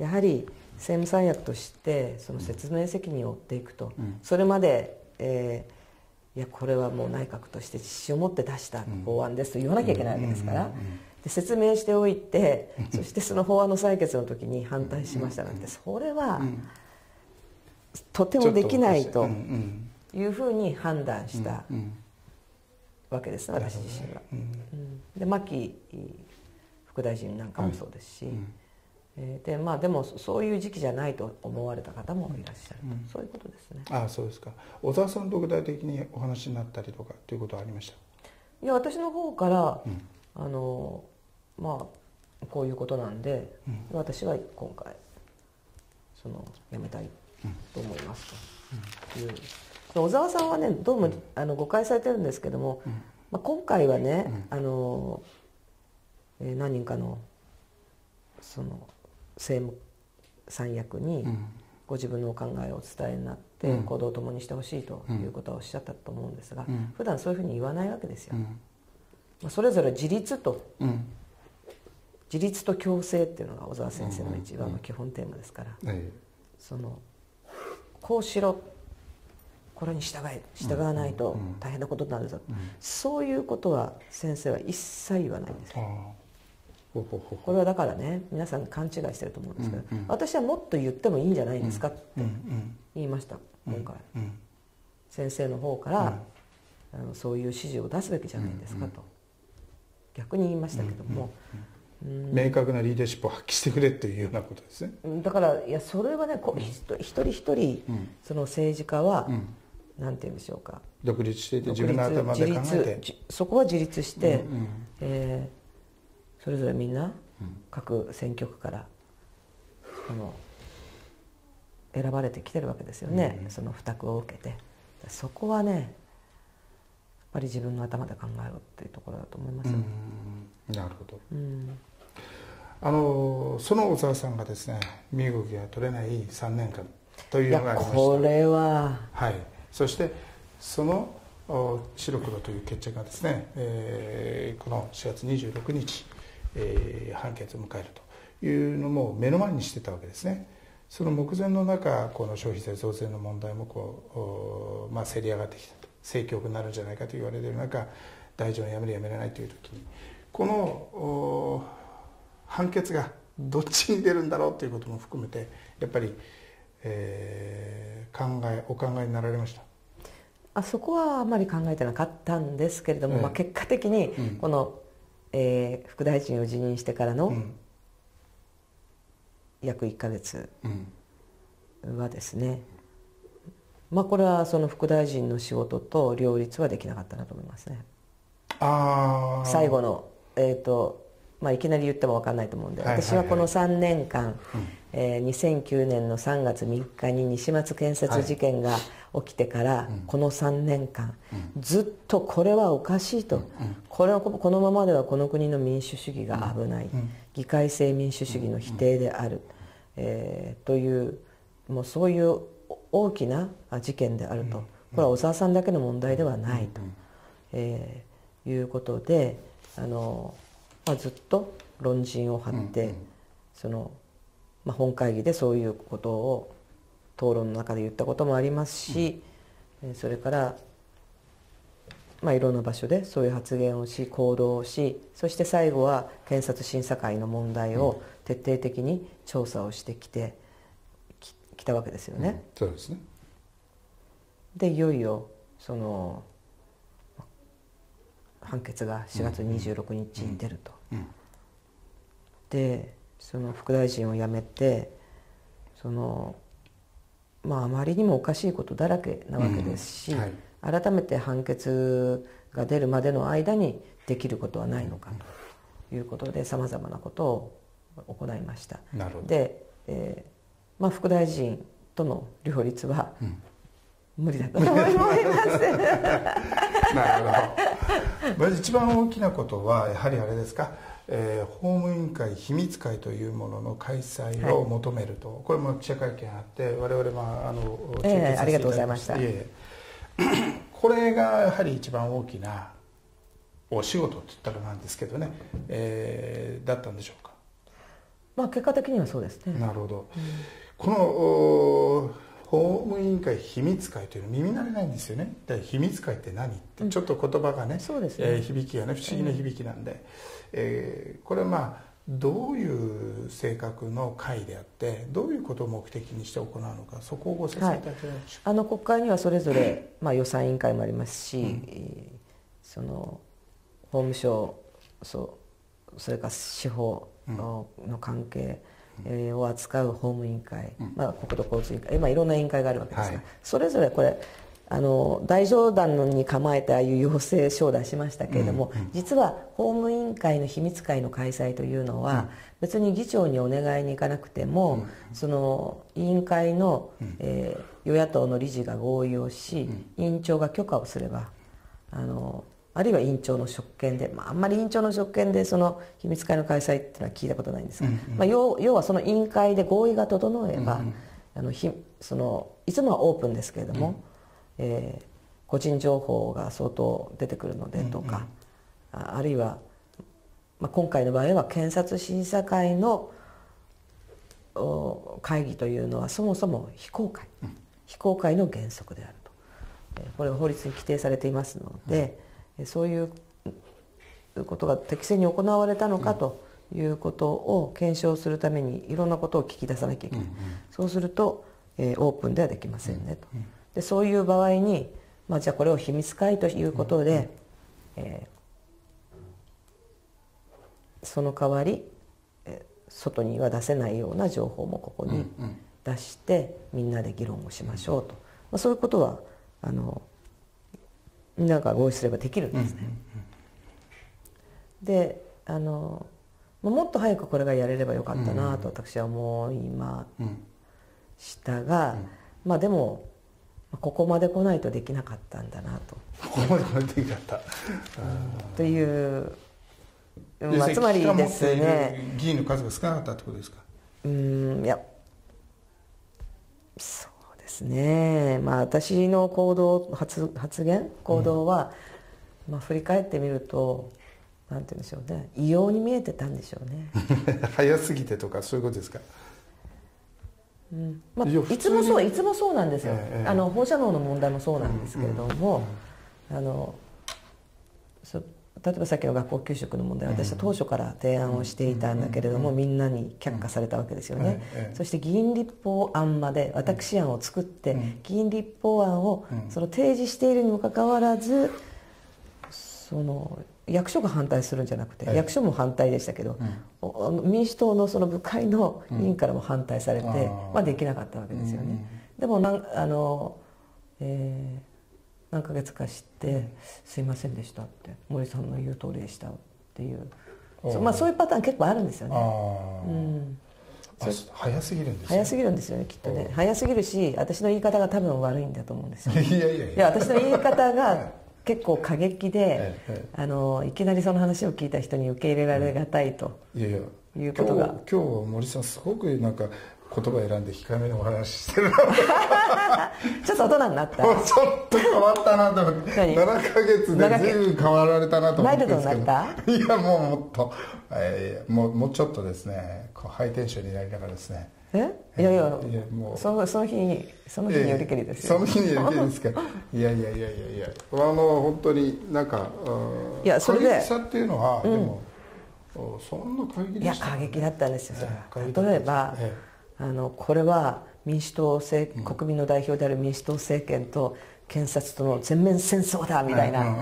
やはり政務三役としてその説明責任を負っていくと、それまで、いやこれはもう内閣として自信を持って出した法案ですと言わなきゃいけないわけですから、で説明しておいて、そしてその法案の採決の時に反対しましたなんて、それはとてもできないというふうに判断したわけですね、私自身は。で牧副大臣なんかもそうですし、ででもそういう時期じゃないと思われた方もいらっしゃると、そういうことですね。そうですか。小沢さんと具体的にお話になったりとかということはありました？いや私の方から、こういうことなんで、私は今回その辞めたいと思いますという、小沢さんはねどうも誤解されてるんですけども、今回はね、何人かのその政務三役にご自分のお考えをお伝えになって行動を共にしてほしいということはおっしゃったと思うんですが、普段そういうふうに言わないわけですよ。それぞれ自立と共生っていうのが小沢先生の一番の基本テーマですから、そのこうしろ、これに従わないと大変なことになるぞ、そういうことは先生は一切言わないんですよ。これはだからね皆さん勘違いしてると思うんですけど、私はもっと言ってもいいんじゃないですかって言いました。今回先生の方からそういう指示を出すべきじゃないですかと逆に言いましたけども、明確なリーダーシップを発揮してくれっていうようなことですね。だからいやそれはね一人一人その政治家はなんて言うんでしょうか、独立していて自分の頭で考えて、そこは自立してそれぞれみんな各選挙区から選ばれてきてるわけですよね、その付託を受けて。そこはねやっぱり自分の頭で考えろっていうところだと思いますよね。なるほど。その小沢さんがですね身動きが取れない3年間というのがありました。これは、はい、そしてその白黒という決着がですね、この4月26日、判決を迎えるというのも目の前にしてたわけですね。その目前の中、この消費税増税の問題もこう、競り上がってきたと、政局になるんじゃないかと言われている中、大臣を辞める辞めれないという時にこの判決がどっちに出るんだろうということも含めてやっぱり、お考えになられました？そこはあまり考えてなかったんですけれども、結果的にこの、副大臣を辞任してからの、約1ヶ月はですね、これはその副大臣の仕事と両立はできなかったなと思いますね。最後の、いきなり言っても分かんないと思うんで、私はこの3年間、2009年の3月3日に西松建設事件が起きてから、この3年間、ずっとこれはおかしいと、このままではこの国の民主主義が危ない、議会制民主主義の否定である、という、もうそういう大きな事件であると、これは小沢さんだけの問題ではないと、いうことで、ずっと論陣を張って、本会議でそういうことを討論の中で言ったこともありますし、それから、いろんな場所でそういう発言をし行動をし、そして最後は検察審査会の問題を徹底的に調査をしてきたわけですよね。そうですね。でいよいよその判決が4月26日に出ると。でその副大臣を辞めて、あまりにもおかしいことだらけなわけですし、改めて判決が出るまでの間にできることはないのかということで、さまざまなことを行いました。で、副大臣との両立は無理だと思います。なるほど。一番大きなことはやはりあれですか、法務委員会秘密会というものの開催を求めると、これも記者会見あって我々も中継させていただきました。ありがとうございました。これがやはり一番大きなお仕事って言ったらなんですけどね、だったんでしょうか。結果的にはそうですね。なるほど。この法務委員会秘密会というの耳慣れないんですよね。秘密会って何ってちょっと言葉がね、響きがね不思議な響きなんで、これはどういう性格の会であってどういうことを目的にして行うのか、そこをご説明いただけますでしょうか。国会にはそれぞれ、予算委員会もありますし、その法務省 それから司法 の関係を扱う法務委員会、国土交通委員会、いろんな委員会があるわけですが、それぞれこれ大上段に構えてああいう要請書を出しましたけれども、実は法務委員会の秘密会の開催というのは、別に議長にお願いに行かなくても、その委員会の、与野党の理事が合意をし、委員長が許可をすれば、あるいは委員長の職権で、あんまり委員長の職権でその秘密会の開催っていうのは聞いたことないんですが、要はその委員会で合意が整えば、いつもはオープンですけれども、個人情報が相当出てくるのでとか、あるいは、今回の場合は検察審査会の会議というのはそもそも非公開、非公開の原則であると、これは法律に規定されていますので、そういうことが適正に行われたのかということを検証するためにいろんなことを聞き出さなきゃいけない。そうすると、オープンではできませんねと。でそういう場合に、じゃあこれを秘密会ということで、その代わり外には出せないような情報もここに出して、みんなで議論をしましょうと、そういうことはみんなが合意すればできるんですね。でもっと早くこれがやれればよかったなと私は思いましたが、まあでもここまで来ないとできなかったんだなと。ここまで来ないとできなかったという、まあ、つまりですね、議員の数が少なかったってことですか。いや、そうですね、まあ、私の行動は、まあ、振り返ってみるとなんて言うんでしょうね、異様に見えてたんでしょうね早すぎてとかそういうことですか。まあ、いつもそうなんですよ、放射能の問題もそうなんですけれども、例えばさっきの学校給食の問題、私は当初から提案をしていたんだけれども、みんなに却下されたわけですよね。そして議員立法案まで私案を作って、議員立法案をその提示しているにもかかわらず、その役所が反対するんじゃなくて、役所も反対でしたけど、民主党のその部会の委員からも反対されて、まあできなかったわけですよね。でも何ヶ月かして「すいませんでした」って「森さんの言う通りでした」っていう、まあそういうパターン結構あるんですよね。早すぎるんですよ。早すぎるんですよね、きっとね。早すぎるし、私の言い方が多分悪いんだと思うんですよ。いや私の言い方が結構過激で、いきなりその話を聞いた人に受け入れられがたいということが。今日森さんすごくなんか言葉選んで控えめなお話してるなちょっと大人になった、ちょっと変わったなと思って7ヶ月で随分変わられたなと思ってですけど、いやもうもっと、もうちょっとですね、ハイテンションになりながらですね。いやもうその日によりけりですよ。その日によりけりですか。いや本当になんか、いやそれで過激さっていうのはでもそんな過激でした。いや過激だったんですよ。例えばこれは民主党政国民の代表である民主党政権と検察との全面戦争だみたいな。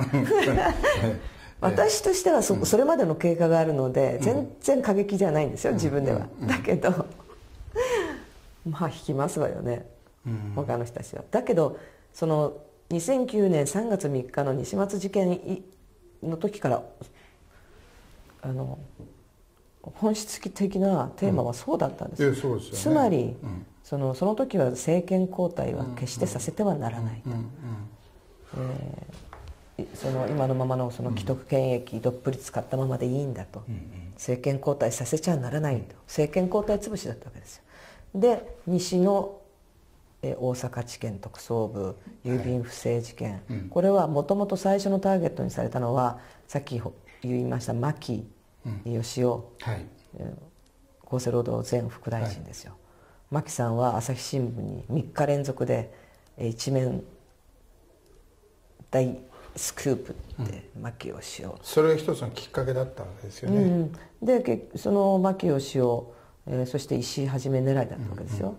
私としてはそれまでの経過があるので全然過激じゃないんですよ、自分では。だけどまあ引きますわよね、他の人たちは。だけどその2009年3月3日の西松事件の時から本質的なテーマはそうだったんですよ。つまりその時は政権交代は決してさせてはならないと、その今のままのその既得権益どっぷり使ったままでいいんだと、政権交代させちゃならないと、政権交代潰しだったわけですよ。で西の大阪地検特捜部郵便不正事件、これはもともと最初のターゲットにされたのはさっき言いました牧義夫、厚生労働前副大臣ですよ。牧さんは朝日新聞に3日連続で一面大スクープって牧義夫、それが一つのきっかけだったんですよね。でその牧義夫、そして石井はじめ狙いだったわけですよ、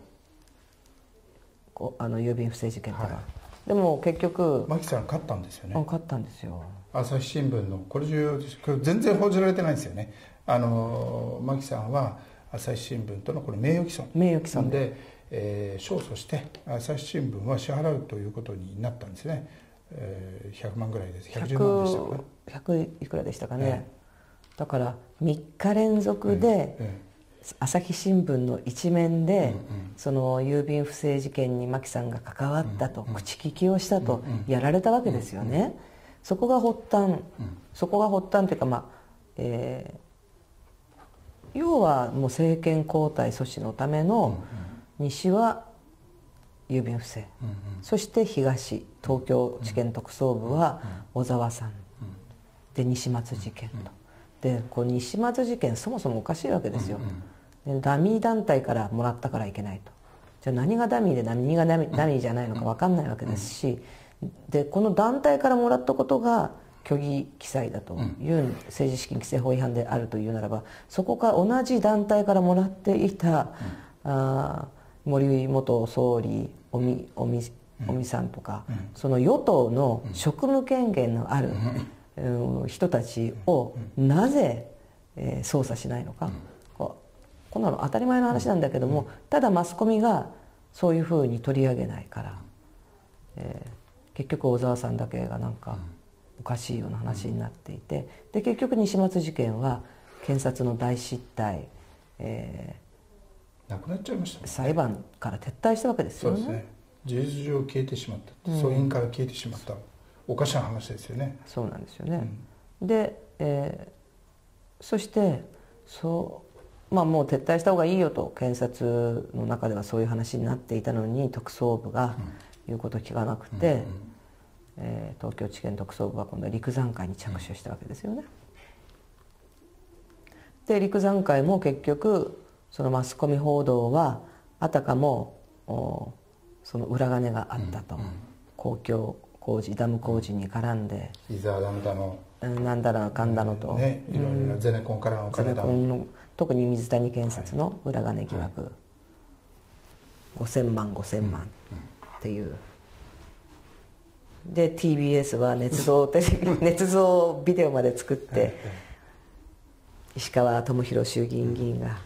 郵便不正事件とか、でも結局牧さん勝ったんですよね。勝ったんですよ。朝日新聞のこれ重要です。これ全然報じられてないんですよね。牧さんは朝日新聞とのこれ名誉毀損で、勝訴して朝日新聞は支払うということになったんですね。100万ぐらいです。110万でしたかね。100いくらでしたかね。だから3日連続で、朝日新聞の一面でその郵便不正事件に牧さんが関わったと、口利きをしたとやられたわけですよね。そこが発端というか、まあ要はもう政権交代阻止のための西は郵便不正、そして東京地検特捜部は小沢さんで西松事件と。でこう西松事件そもそもおかしいわけですよ。ダミー団体からもらったからいけないと。じゃあ何がダミーで何がダミーじゃないのか分かんないわけですし、でこの団体からもらったことが虚偽記載だという、政治資金規正法違反であるというならば、そこから同じ団体からもらっていた森元総理、尾身さんとか、その与党の職務権限のある人たちをなぜ捜査しないのか。こんなの当たり前の話なんだけども、ただマスコミがそういうふうに取り上げないから、結局小沢さんだけがなんかおかしいような話になっていて、で結局西松事件は検察の大失態、なくなっちゃいましたね、裁判から撤退したわけですよね。そうですね、事実上消えてしまった、訴因から消えてしまった、おかしな話ですよね。そうなんですよね、で、そしてまあ、もう撤退した方がいいよと検察の中ではそういう話になっていたのに、特捜部が言うこと聞かなくて、東京地検特捜部は今度は陸山会に着手したわけですよね。で、陸山会も結局そのマスコミ報道はあたかもその裏金があったと、公共工事、ダム工事に絡んで伊沢ダムだのなんだらかんだのと、いろいろゼネコンからのお金だの、特に水谷検察の裏金疑惑、5000万っていう。で TBS は捏造ビデオまで作って、石川智弘衆議院議員が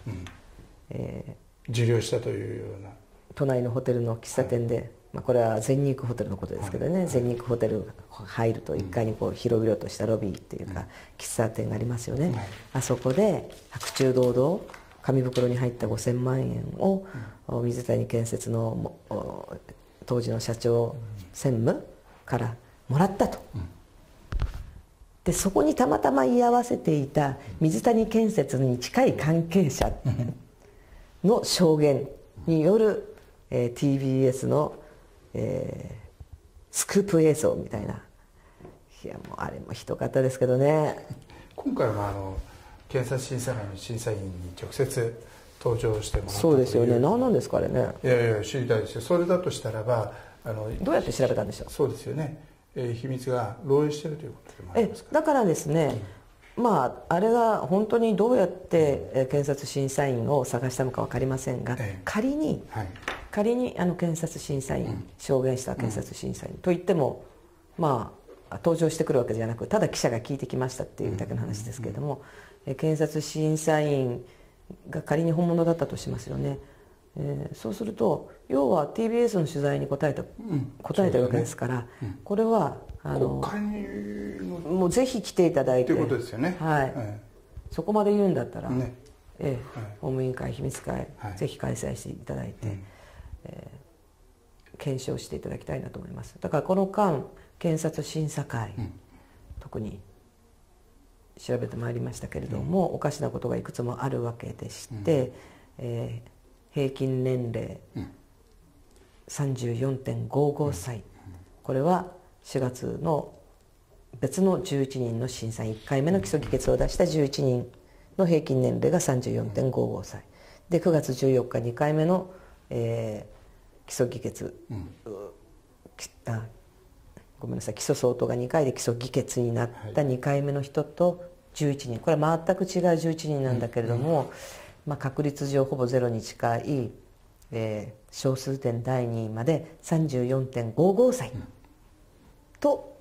受領したというような、都内のホテルの喫茶店で、これは全日空ホテルのことですけどね、全日空ホテル入ると1階にこう広々としたロビーっていうか喫茶店がありますよね。あそこで白昼堂々紙袋に入った5000万円を水谷建設の当時の社長専務からもらったと。でそこにたまたま居合わせていた水谷建設に近い関係者の証言による、TBS の、スクープ映像みたいな。いやもうあれもひどかったですけどね。今回は検察審査会の審査員に直接登場してもらった。そうですよね、何なんですかあれね。いやいや知りたいですよ。それだとしたらばどうやって調べたんでしょう。そうですよね、秘密が漏洩しているということでもありますから、だからですね、まああれが本当にどうやって検察審査員を探したのか分かりませんが、仮に検察審査員、証言した検察審査員といっても、まあ登場してくるわけじゃなく、ただ記者が聞いてきましたっていうだけの話ですけれども、検察審査員が仮に本物だったとしますよね。そうすると要は TBS の取材に答えてるわけですから、これはもうぜひ来ていただいてということですよね。そこまで言うんだったら法務委員会、秘密会ぜひ開催していただいて検証していただきたいなと思います。だからこの間検察審査会特に調べてまいりましたけれども、おかしなことがいくつもあるわけでして、平均年齢 34.55 歳、これは4月の別の11人の審査員、1回目の起訴議決を出した11人の平均年齢が 34.55 歳で、9月14日2回目の、起訴議決、ごめんなさい、起訴相当が2回で起訴議決になった2回目の人と11人、これは全く違う11人なんだけれども、まあ確率上ほぼゼロに近い、小数点第2位まで 34.55 歳と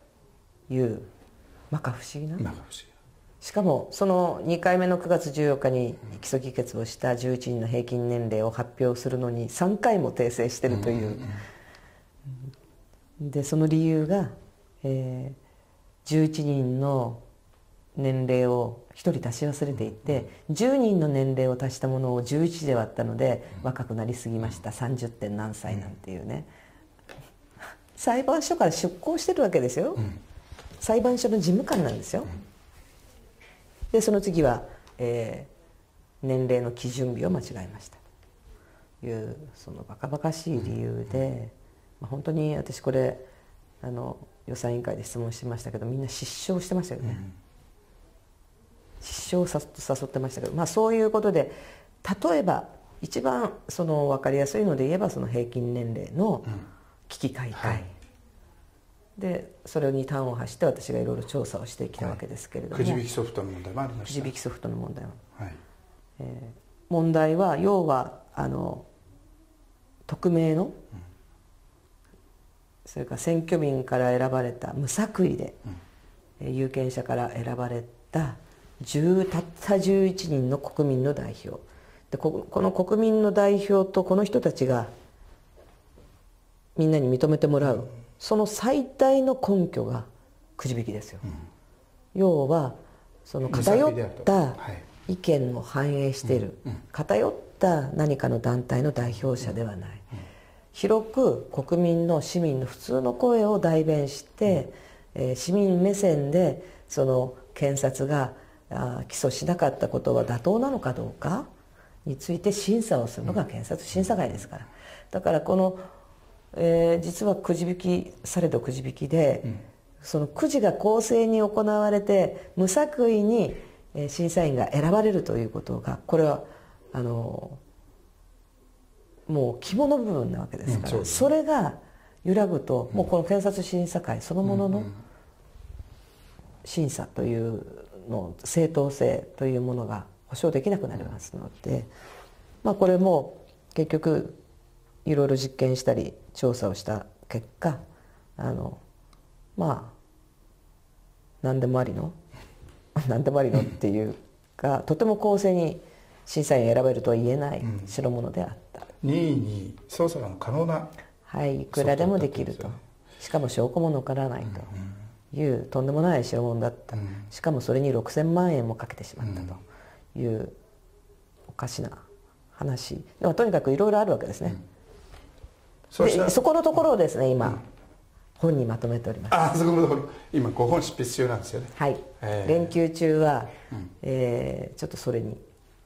いう摩訶不思議な、しかもその2回目の9月14日に起訴議決をした11人の平均年齢を発表するのに3回も訂正してるという。でその理由が、11人の年齢を1人足し忘れていて、10人の年齢を足したものを11で割ったので若くなりすぎました、 30. 点何歳なんていうね。裁判所から出向してるわけですよ、裁判所の事務官なんですよ。でその次は、年齢の基準日を間違えましたというそのバカバカしい理由で、本当に私これ予算委員会で質問しましたけど、みんな失笑してましたよね、失笑を誘ってましたけど、まあ、そういうことで、例えば一番その分かりやすいので言えばその平均年齢の危機開会、でそれに端を発して私がいろいろ調査をしてきたわけですけれども、くじ引きソフトの問題もありました。くじ引きソフトの問題は、問題は要は匿名の、それから選挙民から選ばれた無作為で、有権者から選ばれたたった11人の国民の代表で、この国民の代表とこの人たちがみんなに認めてもらう、その最大の根拠がくじ引きですよ、要はその偏った意見を反映している偏った何かの団体の代表者ではない、広く国民の市民の普通の声を代弁して、市民目線でその検察が起訴しなかったことは妥当なのかどうかについて審査をするのが検察審査会ですから、だからこの、実はくじ引きされどくじ引きで、そのくじが公正に行われて無作為に審査員が選ばれるということが、これはもう肝の部分なわけですから、それが揺らぐと、もうこの検察審査会そのものの審査というの正当性というものが保証できなくなりますので、まあこれも結局いろいろ実験したり調査をした結果、まあ何でもありの何でもありのっていうか、とても公正に審査員を選べるとは言えない代物であった、任意に捜査が可能な、いくらでもできると、しかも証拠も残らないというとんでもない代物だった、しかもそれに 6,000 万円もかけてしまったという、おかしな話でもとにかくいろいろあるわけですね、でそこのところをですね今、本にまとめております。そこも今5本執筆中なんですよね。連休中は、ちょっとそれに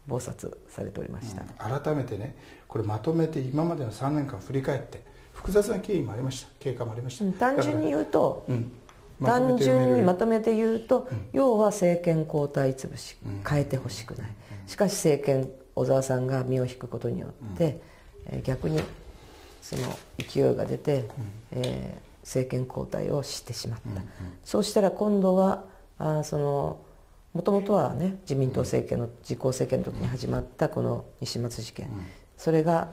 忙殺されておりました。改めてね、これまとめて今までの3年間振り返って、複雑な経緯もありました、経過もありました。単純に言うと、単純にまとめて言うと、要は政権交代潰し、変えてほしくない。しかし政権小沢さんが身を引くことによって、逆にその勢いが出て。政権交代をしてしまった、そうしたら今度はもともとはね自民党政権の自公政権の時に始まったこの西松事件、それが、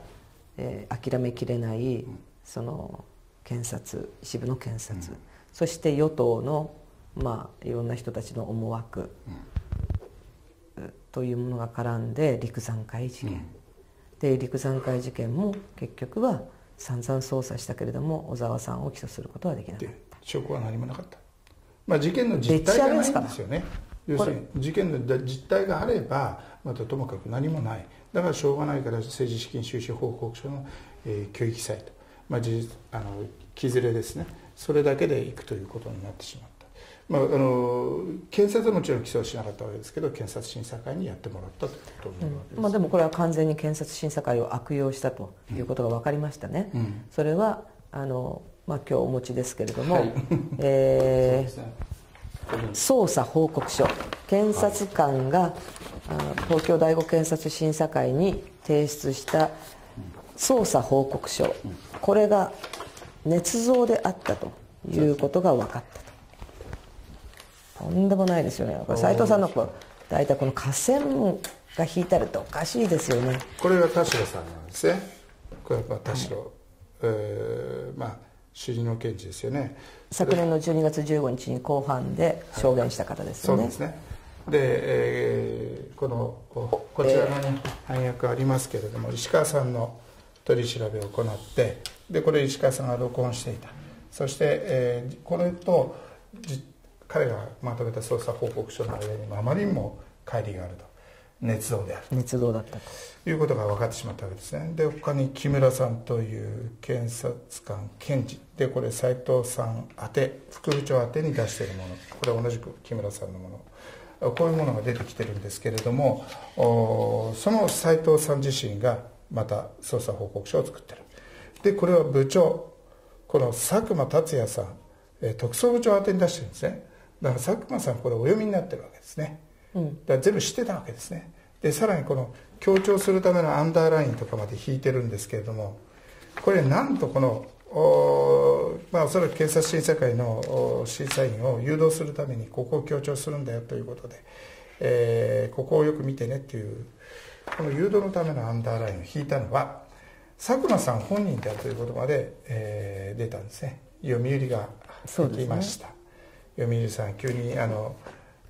諦めきれないその検察一部の検察、そして与党のまあいろんな人たちの思惑、というものが絡んで陸山会事件、で陸山会事件も結局は散々捜査したけれども小沢さんを起訴することはできなかった。証拠は何もなかった。まあ事件の実態がないんですよね。要するに事件の実態があればまたともかく何もない。だからしょうがないから政治資金収支報告書の虚偽記載と、まあ事実木ずれですね。それだけでいくということになってしまった。まあ検察はもちろん起訴しなかったわけですけど検察審査会にやってもらったということになるわけです。まあでもこれは完全に検察審査会を悪用したということが分かりましたね。それはまあ今日お持ちですけれども、捜査報告書、検察官が東京第5検察審査会に提出した捜査報告書、これが捏造であったということが分かった。とんでもないですよね。これ斉藤さんのこう大体この下線が引いたらおかしいですよね。これが田代さんなんですね。これは田代、まあ主任の検事ですよね。昨年の12月15日に公判で証言した方ですよね。そうですね。で、こちらのね判約ありますけれども、石川さんの取り調べを行ってでこれ石川さんが録音していた。そして、これと彼がまとめた捜査報告書の上にもあまりにも乖離があると、捏造である捏造だったということが分かってしまったわけですね。で他に木村さんという検察官検事でこれ斉藤さん宛て副部長宛てに出しているもの、これは同じく木村さんのもの、こういうものが出てきてるんですけれども、その斉藤さん自身がまた捜査報告書を作ってる。でこれは部長この佐久間達也さん特捜部長宛てに出してるんですね。だから佐久間さんこれお読みになってるわけですね。だから全部知ってたわけですね。でさらにこの強調するためのアンダーラインとかまで引いてるんですけれども、これなんとこのまあおそらく警察審査会の審査員を誘導するためにここを強調するんだよということで、ここをよく見てねっていうこの誘導のためのアンダーラインを引いたのは佐久間さん本人だということまで、出たんですね。読売ができました。読売さん急に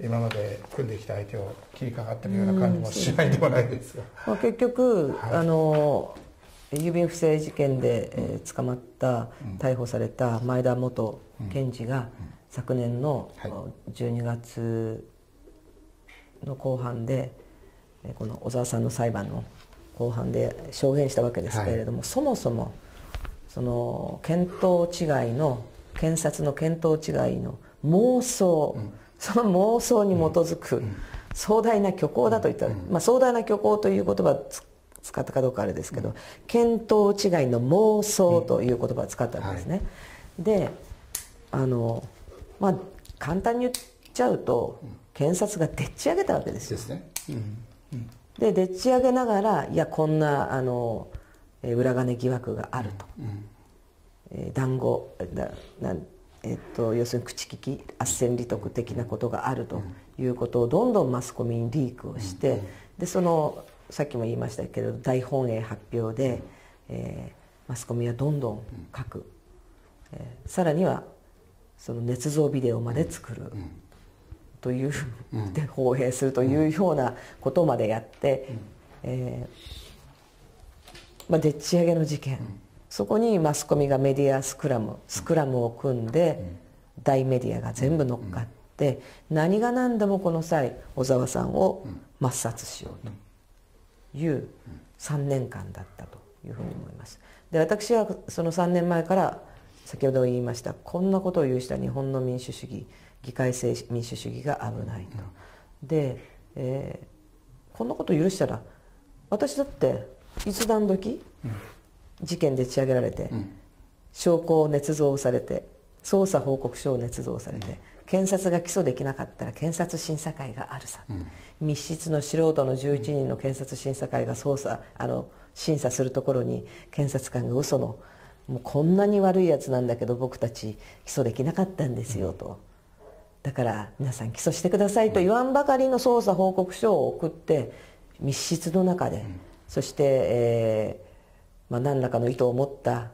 今まで組んできた相手を切りかかってるような感じもしないでもないですが、まあ、結局、郵便不正事件で、捕まった逮捕された前田元検事が、昨年の12月の後半で、この小沢さんの裁判の後半で証言したわけですけれども、はい、そもそもその見当違いの検察の見当違いの妄想、うん、その妄想に基づく壮大な虚構だといったら、まあ、壮大な虚構という言葉を使ったかどうかあれですけど、見当違いの妄想という言葉を使ったんですね。うん、はい、でまあ、簡単に言っちゃうと検察がでっち上げたわけですよ。ですね。うんうん、ででっち上げながら、いやこんな裏金疑惑があると、談合、要するに口利き斡旋利得的なことがあるということをどんどんマスコミにリークをして、でそのさっきも言いましたけれど大本営発表で、マスコミはどんどん書く、さらにはその捏造ビデオまで作るという、で放映するというようなことまでやって、まあ、でっち上げの事件、そこにマスコミがメディアスクラムを組んで、大メディアが全部乗っかって何が何でもこの際小沢さんを抹殺しようという3年間だったというふうに思います。で私はその3年前から先ほど言いました、こんなことを言うした日本の民主主義、議会制民主主義が危ないと。で、こんなことを許したら私だっていつ何時、事件で打ち上げられて、証拠を捏造されて、捜査報告書を捏造されて、検察が起訴できなかったら検察審査会があるさ、密室の素人の11人の検察審査会が審査するところに検察官が嘘の、もうこんなに悪いやつなんだけど僕たち起訴できなかったんですよと、だから皆さん起訴してくださいと言わんばかりの捜査報告書を送って、密室の中で、そして、まあ、何らかの意図を持った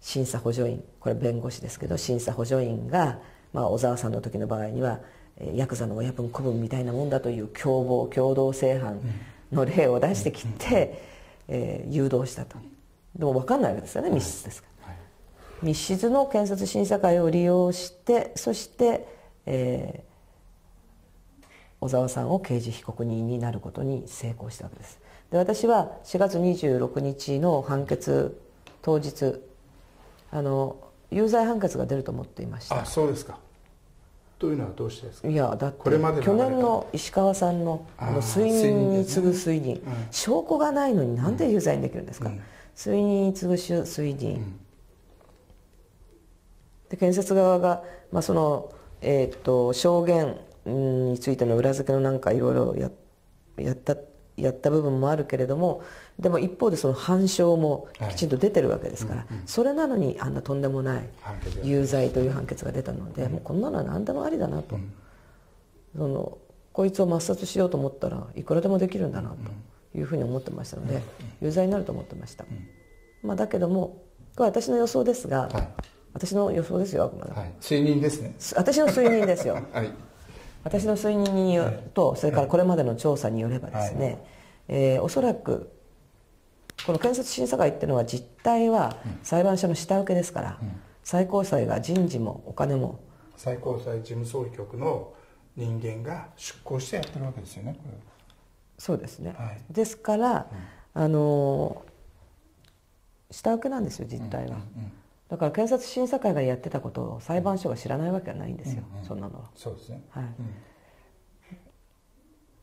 審査補助員、これ弁護士ですけど、審査補助員が、まあ、小沢さんの時の場合にはヤクザの親分子分みたいなもんだという共同正犯の例を出してきて、誘導したと。でも分かんないわけですよね、密室ですから、はい、密室の検察審査会を利用して、そして、小沢さんを刑事被告人になることに成功したわけです。で私は4月26日の判決当日、有罪判決が出ると思っていました。あ、そうですか。というのはどうしてですか。いやだって去年の石川さんの推認に次ぐ推認、証拠がないのになんで有罪にできるんですか。推認に次ぐ推認、で検察側が、まあ、その、証言についての裏付けのなんかいろいろやった部分もあるけれども、でも一方でその反証もきちんと出てるわけですから、それなのにあんなとんでもない有罪という判決が出たので、もうこんなのは何でもありだなと、そのこいつを抹殺しようと思ったらいくらでもできるんだなと。いうふうに思ってましたので、有罪になると思ってました。まあだけども、これは私の予想ですが、私の予想ですよ、あくまで。推認ですね。私の推認ですよ。私の推認によると、それからこれまでの調査によればですね、おそらくこの検察審査会っていうのは実態は裁判所の下請けですから、最高裁が人事もお金も最高裁事務総局の人間が出向してやってるわけですよね。そうですね、ですから、下請けなんですよ実態は。だから検察審査会がやってたことを裁判所が知らないわけはないんですよ、そんなのは。そうですね、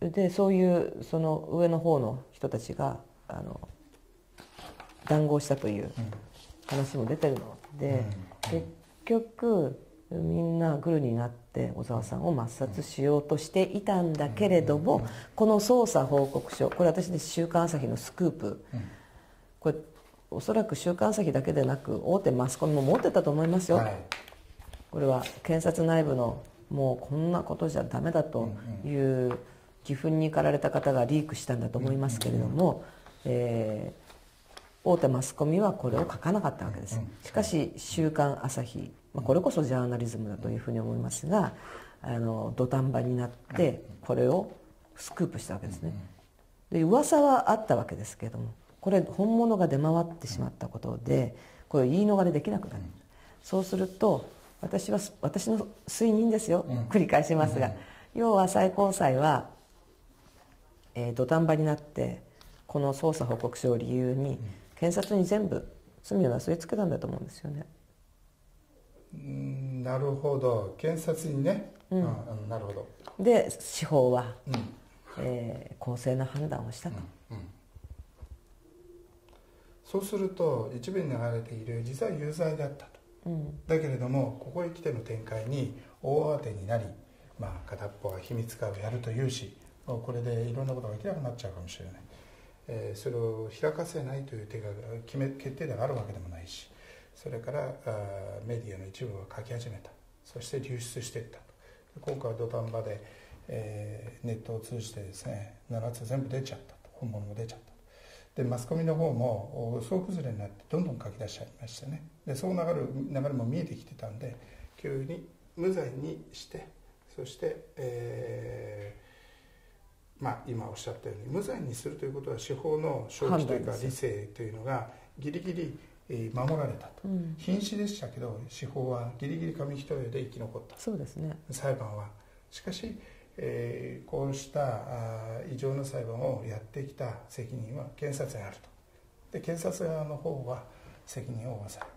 でそういうその上の方の人たちが談合したという話も出てるので、結局みんなグルになって小沢さんを抹殺しようとしていたんだけれども、この捜査報告書、これ私ね、週刊朝日のスクープ、これおそらく週刊朝日だけでなく大手マスコミも持ってたと思いますよ、これは検察内部のもうこんなことじゃダメだという義憤に駆られた方がリークしたんだと思いますけれども、大手マスコミはこれを書かなかったわけです。しかし週刊朝日、これこそジャーナリズムだというふうに思いますが、土壇場になってこれをスクープしたわけですね。で噂はあったわけですけれども、これ本物が出回ってしまったことでこれを言い逃れできなくなる。そうすると私の推認ですよ、繰り返しますが、要は最高裁は土壇場になってこの捜査報告書を理由に検察に全部罪をなすりつけたんだと思うんですよね。なるほど、検察にね、なるほど。で司法は、公正な判断をしたと。そうすると一部に流れている実は有罪だったと、だけれどもここへ来ての展開に大慌てになり、片っぽは秘密会をやるというし、これでいろんなことが明らかになっちゃうかもしれない、それを開かせないという手が決定ではあるわけでもないし、それからメディアの一部を書き始めた、そして流出していったと。今回は土壇場で、ネットを通じてですね7つ全部出ちゃったと、本物も出ちゃった。でマスコミの方も総崩れになってどんどん書き出しちゃいましたね。でそう流れも見えてきてたんで、急に無罪にして、そして、今おっしゃったように無罪にするということは司法の正規というか理性というのがギリギリ守られたと、瀕死でしたけど司法はギリギリ紙一重で生き残った。そうですね、裁判はしかしこうした異常な裁判をやってきた責任は検察にあると。で検察側の方は責任を負わされる。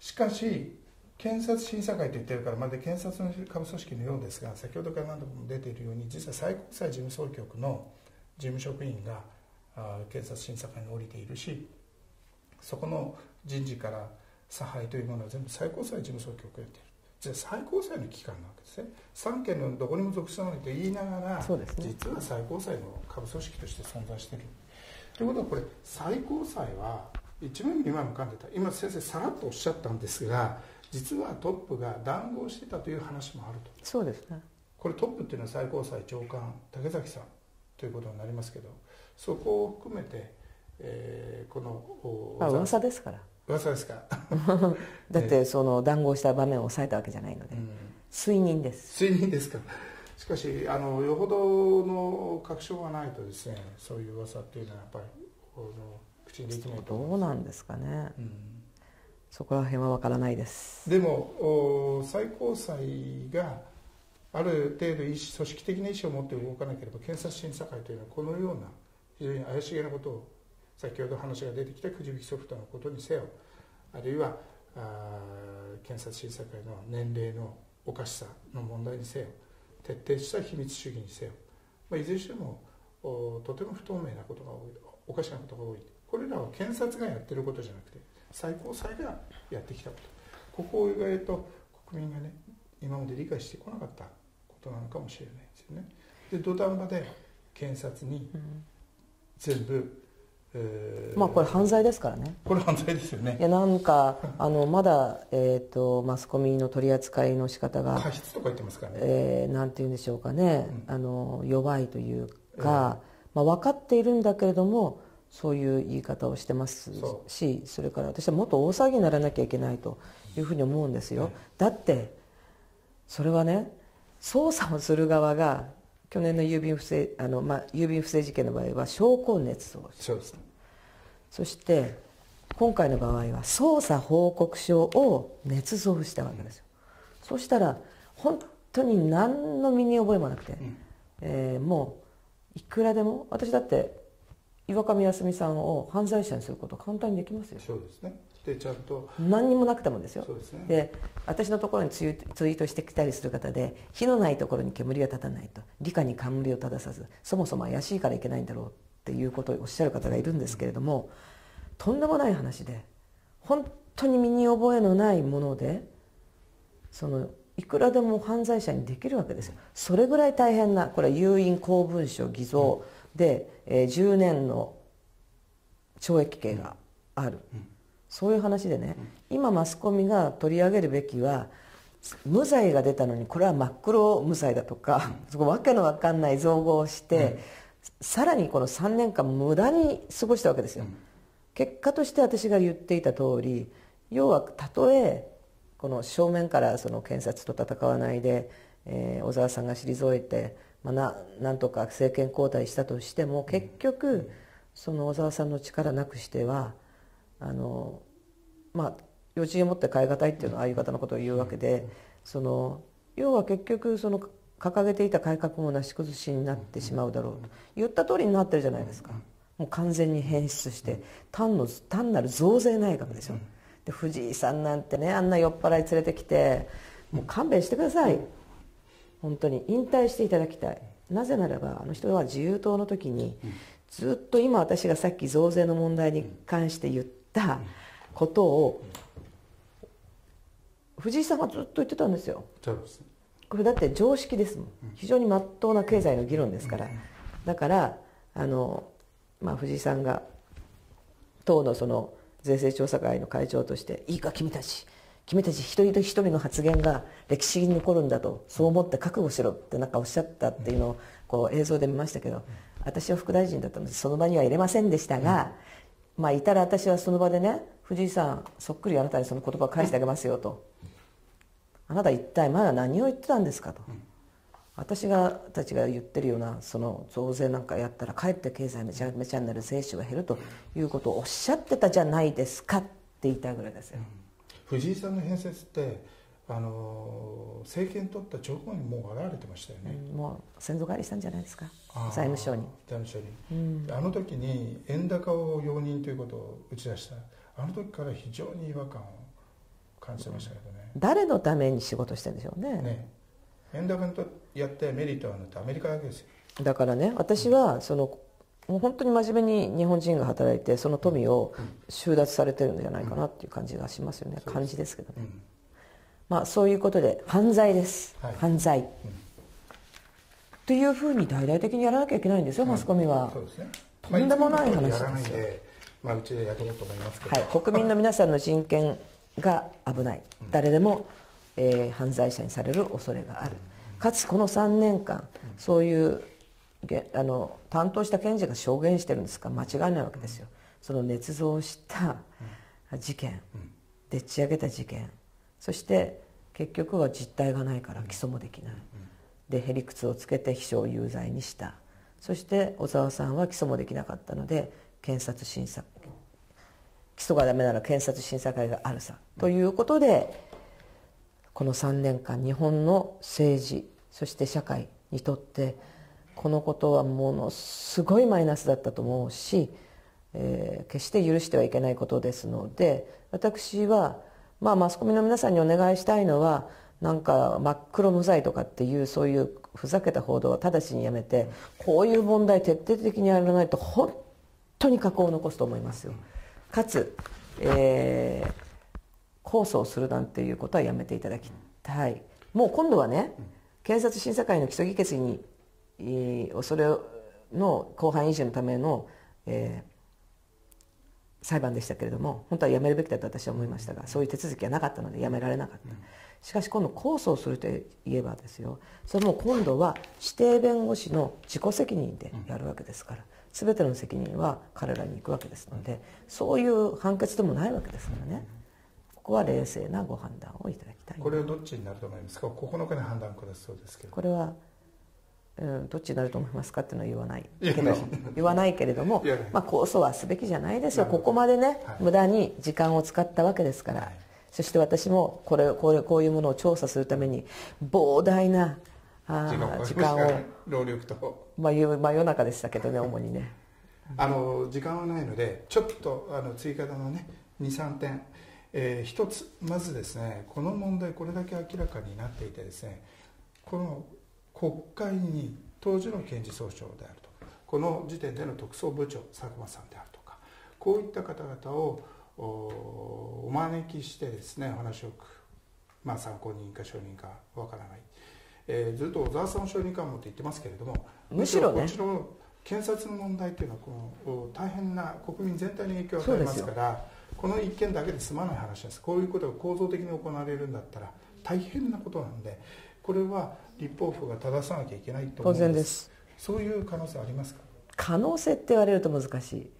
しかし検察審査会と言ってるからまるで検察の下部組織のようですが、先ほどから何度も出ているように実は最高裁事務総局の事務職員が検察審査会に降りているし、そこの人事から差配というものは全部最高裁事務総局がやっている。最高裁の機関なわけですね。三権のどこにも属さないと言いながら、ね、実は最高裁の下部組織として存在しているということは、これ最高裁は一面に今もかんでた、今先生さらっとおっしゃったんですが、実はトップが談合してたという話もあると。そうですね。これトップっていうのは最高裁長官竹崎さんということになりますけど、そこを含めて、この噂ですから。噂ですかだってその談合した場面を抑えたわけじゃないので、推認です。推認ですか。しかしよほどの確証がないとですね、そういう噂っていうのはやっぱり口にできないと思います。どうなんですかね、そこら辺は分からないです。でも最高裁がある程度組織的な意思を持って動かなければ、検察審査会というのはこのような非常に怪しげなことを、先ほど話が出てきたくじ引きソフトのことにせよ、あるいは検察審査会の年齢のおかしさの問題にせよ、徹底した秘密主義にせよ、いずれにしてもとても不透明なことが多い、おかしなことが多い。これらは検察がやってることじゃなくて最高裁がやってきたこと、ここを意外と国民がね今まで理解してこなかったことなのかもしれないですよね。で土壇場で検察に全部これ犯罪ですからね。これ犯罪ですよね。いやなんかまだマスコミの取り扱いの仕方が過失とか言ってますからね。なんて言うんでしょうかね、弱いというか、分かっているんだけれどもそういう言い方をしてますし、それから私はもっと大騒ぎにならなきゃいけないというふうに思うんですよ。だってそれはね、捜査をする側が去年の郵便不正事件の場合は証拠捏造、そして今回の場合は捜査報告書を捏造したわけですよ。そうしたら本当に何の身に覚えもなくて、もういくらでも、私だって岩上康美さんを犯罪者にすること簡単にできますよ。そうですね。でちゃんと何にもなくてもですよ。そうですね。で私のところにツイートしてきたりする方で、火のないところに煙は立たないと、理科に冠を正さず、そもそも怪しいからいけないんだろうっていうことをおっしゃる方がいるんですけれども、とんでもない話で本当に身に覚えのないもので、そのいくらでも犯罪者にできるわけですよ。それぐらい大変な、これは有印公文書偽造で、10年の懲役刑がある、そういう話でね、今マスコミが取り上げるべきは無罪が出たのにこれは真っ黒無罪だとか、わけのわかんない造語をして、さらにこの3年間無駄に過ごしたわけですよ。結果として私が言っていた通り、要はたとえこの正面からその検察と戦わないで、小沢さんが退いて、なんとか政権交代したとしても、結局その小沢さんの力なくしては余地を持って変え難いっていうのはああいう方のことを言うわけで、要は結局その掲げていた改革もなし崩しになってしまうだろうと言った通りになってるじゃないですか。もう完全に変質して単なる増税内閣でしょ。で藤井さんなんてね、あんな酔っ払い連れてきて、もう勘弁してください。本当に引退していただきたい。なぜならばあの人は自由党の時にずっと今私がさっき増税の問題に関して言ったことを藤井さんがずっと言ってたんですよ。これだって常識ですもん。非常に真っ当な経済の議論ですから。だから藤井さんが党のその税制調査会の会長として「いいか君たち一人一人の発言が歴史に残るんだと、そう思って覚悟しろ」ってなんかおっしゃったっていうのをこう映像で見ましたけど、私は副大臣だったのでその場には入れませんでしたが、まあいたら私はその場でね、藤井さんそっくりあなたにその言葉を返してあげますよと。あなた一体前は何を言ってたんですかと。私たちが言ってるようなその増税なんかやったらかえって経済めちゃめちゃになる、税収が減るということをおっしゃってたじゃないですかって言いたいぐらいですよ。藤井さんの変説って政権取った直後にもう現れてましたよね。もう先祖返りしたんじゃないですか、財務省に。あの時に円高を容認ということを打ち出した、あの時から非常に違和感を感じてましたけどね。誰のために仕事してるんでしょうね。円高にやってメリットはあるのってアメリカだけですよ。だからね、私はそのもう本当に真面目に日本人が働いてその富を収奪されてるんじゃないかなっていう感じがしますよね。感じですけどね。まあそういうことで犯罪です、はい、犯罪、というふうに大々的にやらなきゃいけないんですよ、マスコミは。そうですね、とんでもない話ですよ。まあうちでやろうと思いますけど、はい、国民の皆さんの人権が危ない、誰でも、犯罪者にされる恐れがある。かつこの3年間そういう担当した検事が証言してるんですから間違いないわけですよ。その捏造した事件、でっち上げた事件、そして結局は実態がないから起訴もできない、でへりくつをつけて非常有罪にした、そして小沢さんは起訴もできなかったので検察審査、起訴がダメなら検察審査会があるさということで、この3年間日本の政治そして社会にとってこのことはものすごいマイナスだったと思うし、決して許してはいけないことですので、私はまあマスコミの皆さんにお願いしたいのは、なんか真っ黒無罪とかっていうそういうふざけた報道は直ちにやめて、こういう問題徹底的にやらないと本当に禍根を残すと思いますよ。かつ、控訴をするなんていうことはやめていただきたい。もう今度はね、検察審査会の起訴議決にそれの公判維持のための、裁判でしたけれども、本当はやめるべきだと私は思いましたが、そういう手続きがなかったのでやめられなかった。しかし今度控訴をするといえばですよ、それも今度は指定弁護士の自己責任でやるわけですから、全ての責任は彼らに行くわけですので、そういう判決でもないわけですからね、ここは冷静なご判断をいただきたい。これはどっちになると思いますか。9日に判断下すそうですけど、これはどっちになると思いますかっていうのは言わないけれども、まあ控訴はすべきじゃないですよ。ここまでね、無駄に時間を使ったわけですから、そして私もこういうものを調査するために膨大な時間を、労力と、真夜中でしたけどね、主にね時間はないので、ちょっと追加のね 2、3点、一つまずですね、この問題これだけ明らかになっていてですね、この国会に当時の検事総長であるとか、この時点での特捜部長佐久間さんであるとか、こういった方々をお招きしてですね、お話を聞く、まあ参考人か証人かわからない、ずっと小沢さんを証人かもって言ってますけれども、むしろこっちの検察の問題というのはこの大変な国民全体に影響を与えますから、この一件だけで済まない話です。こういうことが構造的に行われるんだったら大変なことなんで、これは立法府が正さなきゃいけないと思うんです。当然です。そういう可能性ありますか。可能性って言われると難し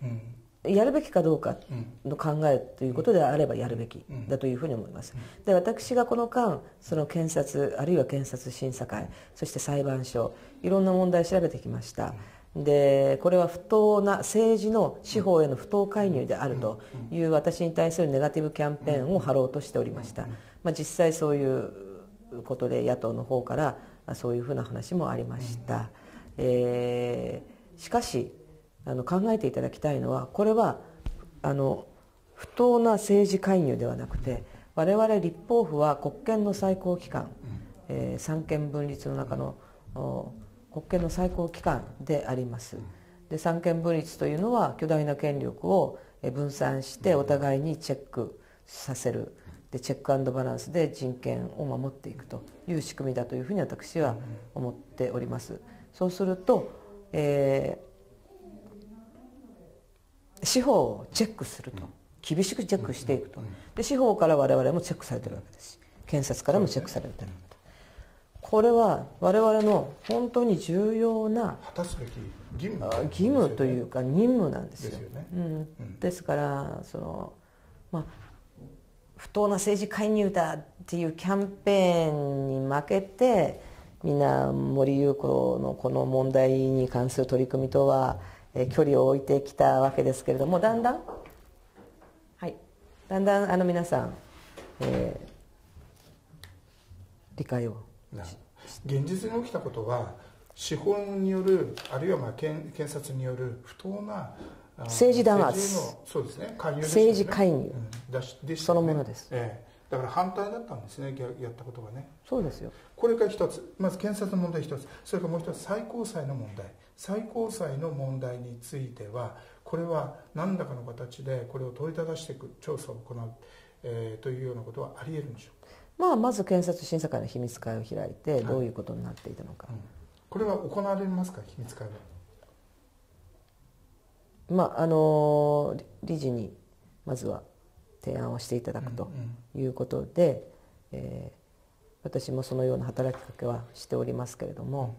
い、やるべきかどうかの考えということであればやるべきだというふうに思います、で私がこの間その検察あるいは検察審査会、そして裁判所、いろんな問題を調べてきました、でこれは不当な政治の司法への不当介入であるという私に対するネガティブキャンペーンを張ろうとしておりました。まあ、実際そういうことで野党の方からそういうふうな話もありました。しかし考えていただきたいのは、これは不当な政治介入ではなくて、我々立法府は国権の最高機関、三権分立の中の国権の最高機関であります。で、三権分立というのは巨大な権力を分散してお互いにチェックさせる、でチェックアンドバランスで人権を守っていくという仕組みだというふうに私は思っております。そうすると、司法をチェックすると、厳しくチェックしていくと。で、司法から我々もチェックされてるわけですし、検察からもチェックされてる。これは我々の本当に重要な果たすべき義務というか任務なんですよ。ですから不当な政治介入だっていうキャンペーンに負けて、みんな森裕子のこの問題に関する取り組みとは距離を置いてきたわけですけれども、だんだん皆さん、理解を。現実に起きたことは、司法による、あるいは検察による不当な政治弾圧、そうですね、政治介入そのものです。だから反対だったんですね、やったことがね。そうですよ。これが一つ、まず検察の問題一つ、それからもう一つ最高裁の問題。最高裁の問題については、これは何らかの形でこれを問いただしていく調査を行う、というようなことはありえるんでしょうか。まず検察審査会の秘密会を開いて、どういうことになっていたのか、これは行われますか、秘密会は。理事にまずは提案をしていただくということで、私もそのような働きかけはしておりますけれども、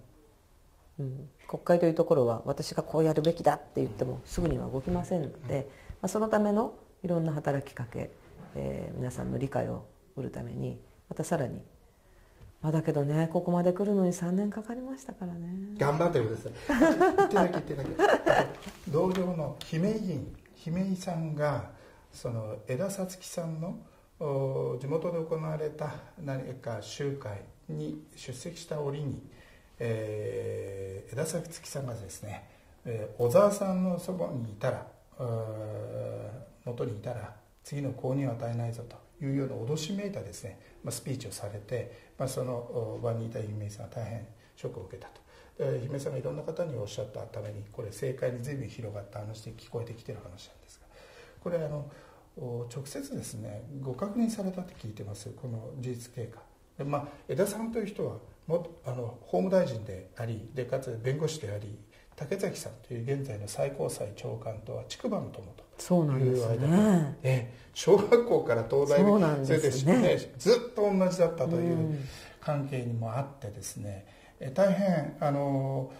国会というところは私がこうやるべきだって言ってもすぐには動きませんので、そのためのいろんな働きかけ、皆さんの理解を売るために、またさらに、だけどね、ここまで来るのに3年かかりましたからね。頑張ってください。言ってだけ同僚の姫井さんが、江田さつきさんの地元で行われた何か集会に出席した折に、江田さつきさんがですね、小沢さんの元にいたら次の公認を与えないぞというような脅しめいたですね、スピーチをされて、その場にいた姫井さんは大変ショックを受けたと。姫井さんがいろんな方におっしゃったために、これ政界に随分広がった話で聞こえてきてる話なんですが、これ直接ですねご確認されたって聞いてます、この事実経過で。江田さんという人は法務大臣であり、でかつ弁護士であり、竹崎さんという現在の最高裁長官とは竹馬の友と。そうなんですね。小学校から東大に連れてきてずっと同じだったという関係にもあってですね、大変無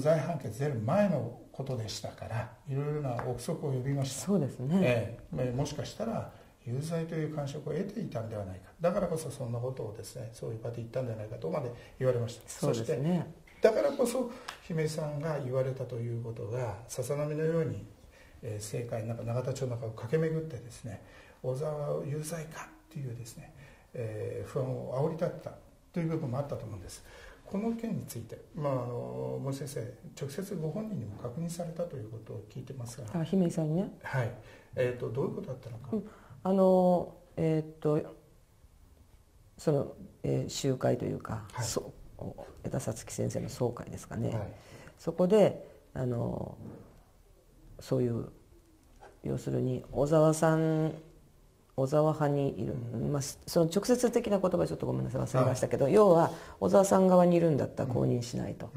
罪判決出る前のことでしたから、いろいろな憶測を呼びました。そうですね。もしかしたら有罪という感触を得ていたんではないか、だからこそそんなことをですね、そういう場で言ったんではないかとまで言われました。そうですね。だからこそ姫井さんが言われたということが笹波のように政界の中、永田町の中を駆け巡ってですね、小沢を有罪かっていうですね、不安を煽り立ったという部分もあったと思うんです。この件について、森先生直接ご本人にも確認されたということを聞いてますが、姫井さんにね、はい、どういうことだったのか、集会というか、はい、江田さつき先生の総会ですかね、はい、そこでそういう、要するに小沢派にいる、その直接的な言葉はちょっとごめんなさい忘れましたけど、要は小沢さん側にいるんだったら公認しないと、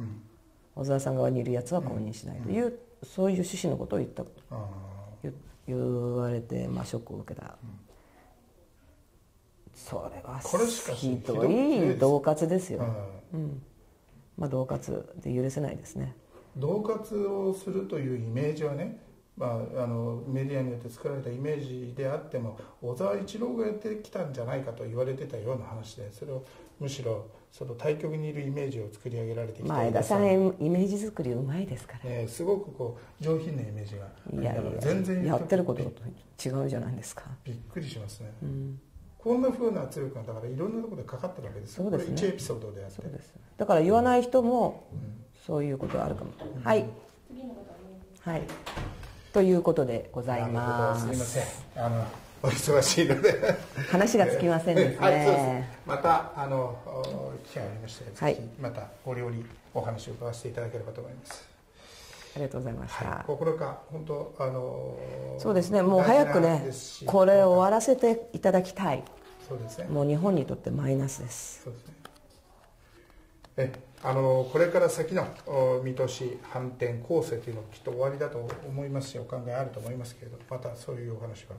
小沢さん側にいるやつは公認しないという、そういう趣旨のことを言われて、ショックを受けた。それはひどい恫喝ですよ。恫喝で許せないですね。恫喝をするというイメージはね、メディアによって作られたイメージであっても、小沢一郎がやってきたんじゃないかと言われてたような話で、それをむしろその対局にいるイメージを作り上げられてきた。江田さんイメージ作りうまいですからね。すごく上品なイメージが。いやいや、全然やってることと違うじゃないですか。びっくりしますね。こんな風な圧力がだからいろんなところでかかってるわけです。そうですね。これ1エピソードであって、だから言わない人もそういうことがあるかも、うん、はい、はい、ということでございます。すみません、お忙しいので話がつきませんですね。はい、そうです。また機会がありましたら、はい、ぜひまたお料理お話を伺わせていただければと思います。ありがとうございました。はい、9日本当そうですね。もう早くねこれを終わらせていただきたい。そうですね。もう日本にとってマイナスです。そうですね。これから先の見通し、反転、構成というのはきっと終わりだと思いますし、お考えあると思いますけれど、またそういうお話は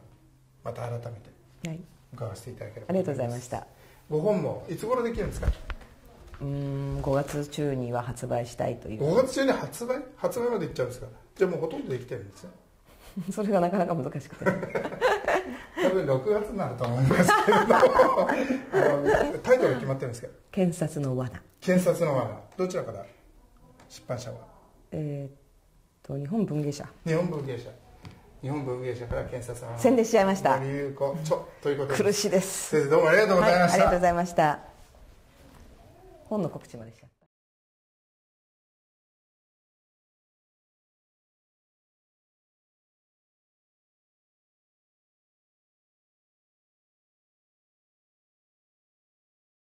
また改めて伺わせていただければと思います。ありがとうございました。ご本もいつ頃できるんですか？5月中には発売したいという。5月中に発売までいっちゃうんですか？じゃあもうほとんどできてるんですね。それがなかなか難しくて多分6月になると思いますけれどタイトル決まってるんですか？検察の罠。検察の罠。どちらから出版社は？日本文芸社。日本文芸社。日本文芸社から検察の罠宣伝しちゃいました。有効ということで苦しいです。どうもありがとうございました。はい、ありがとうございました。本の告知までした。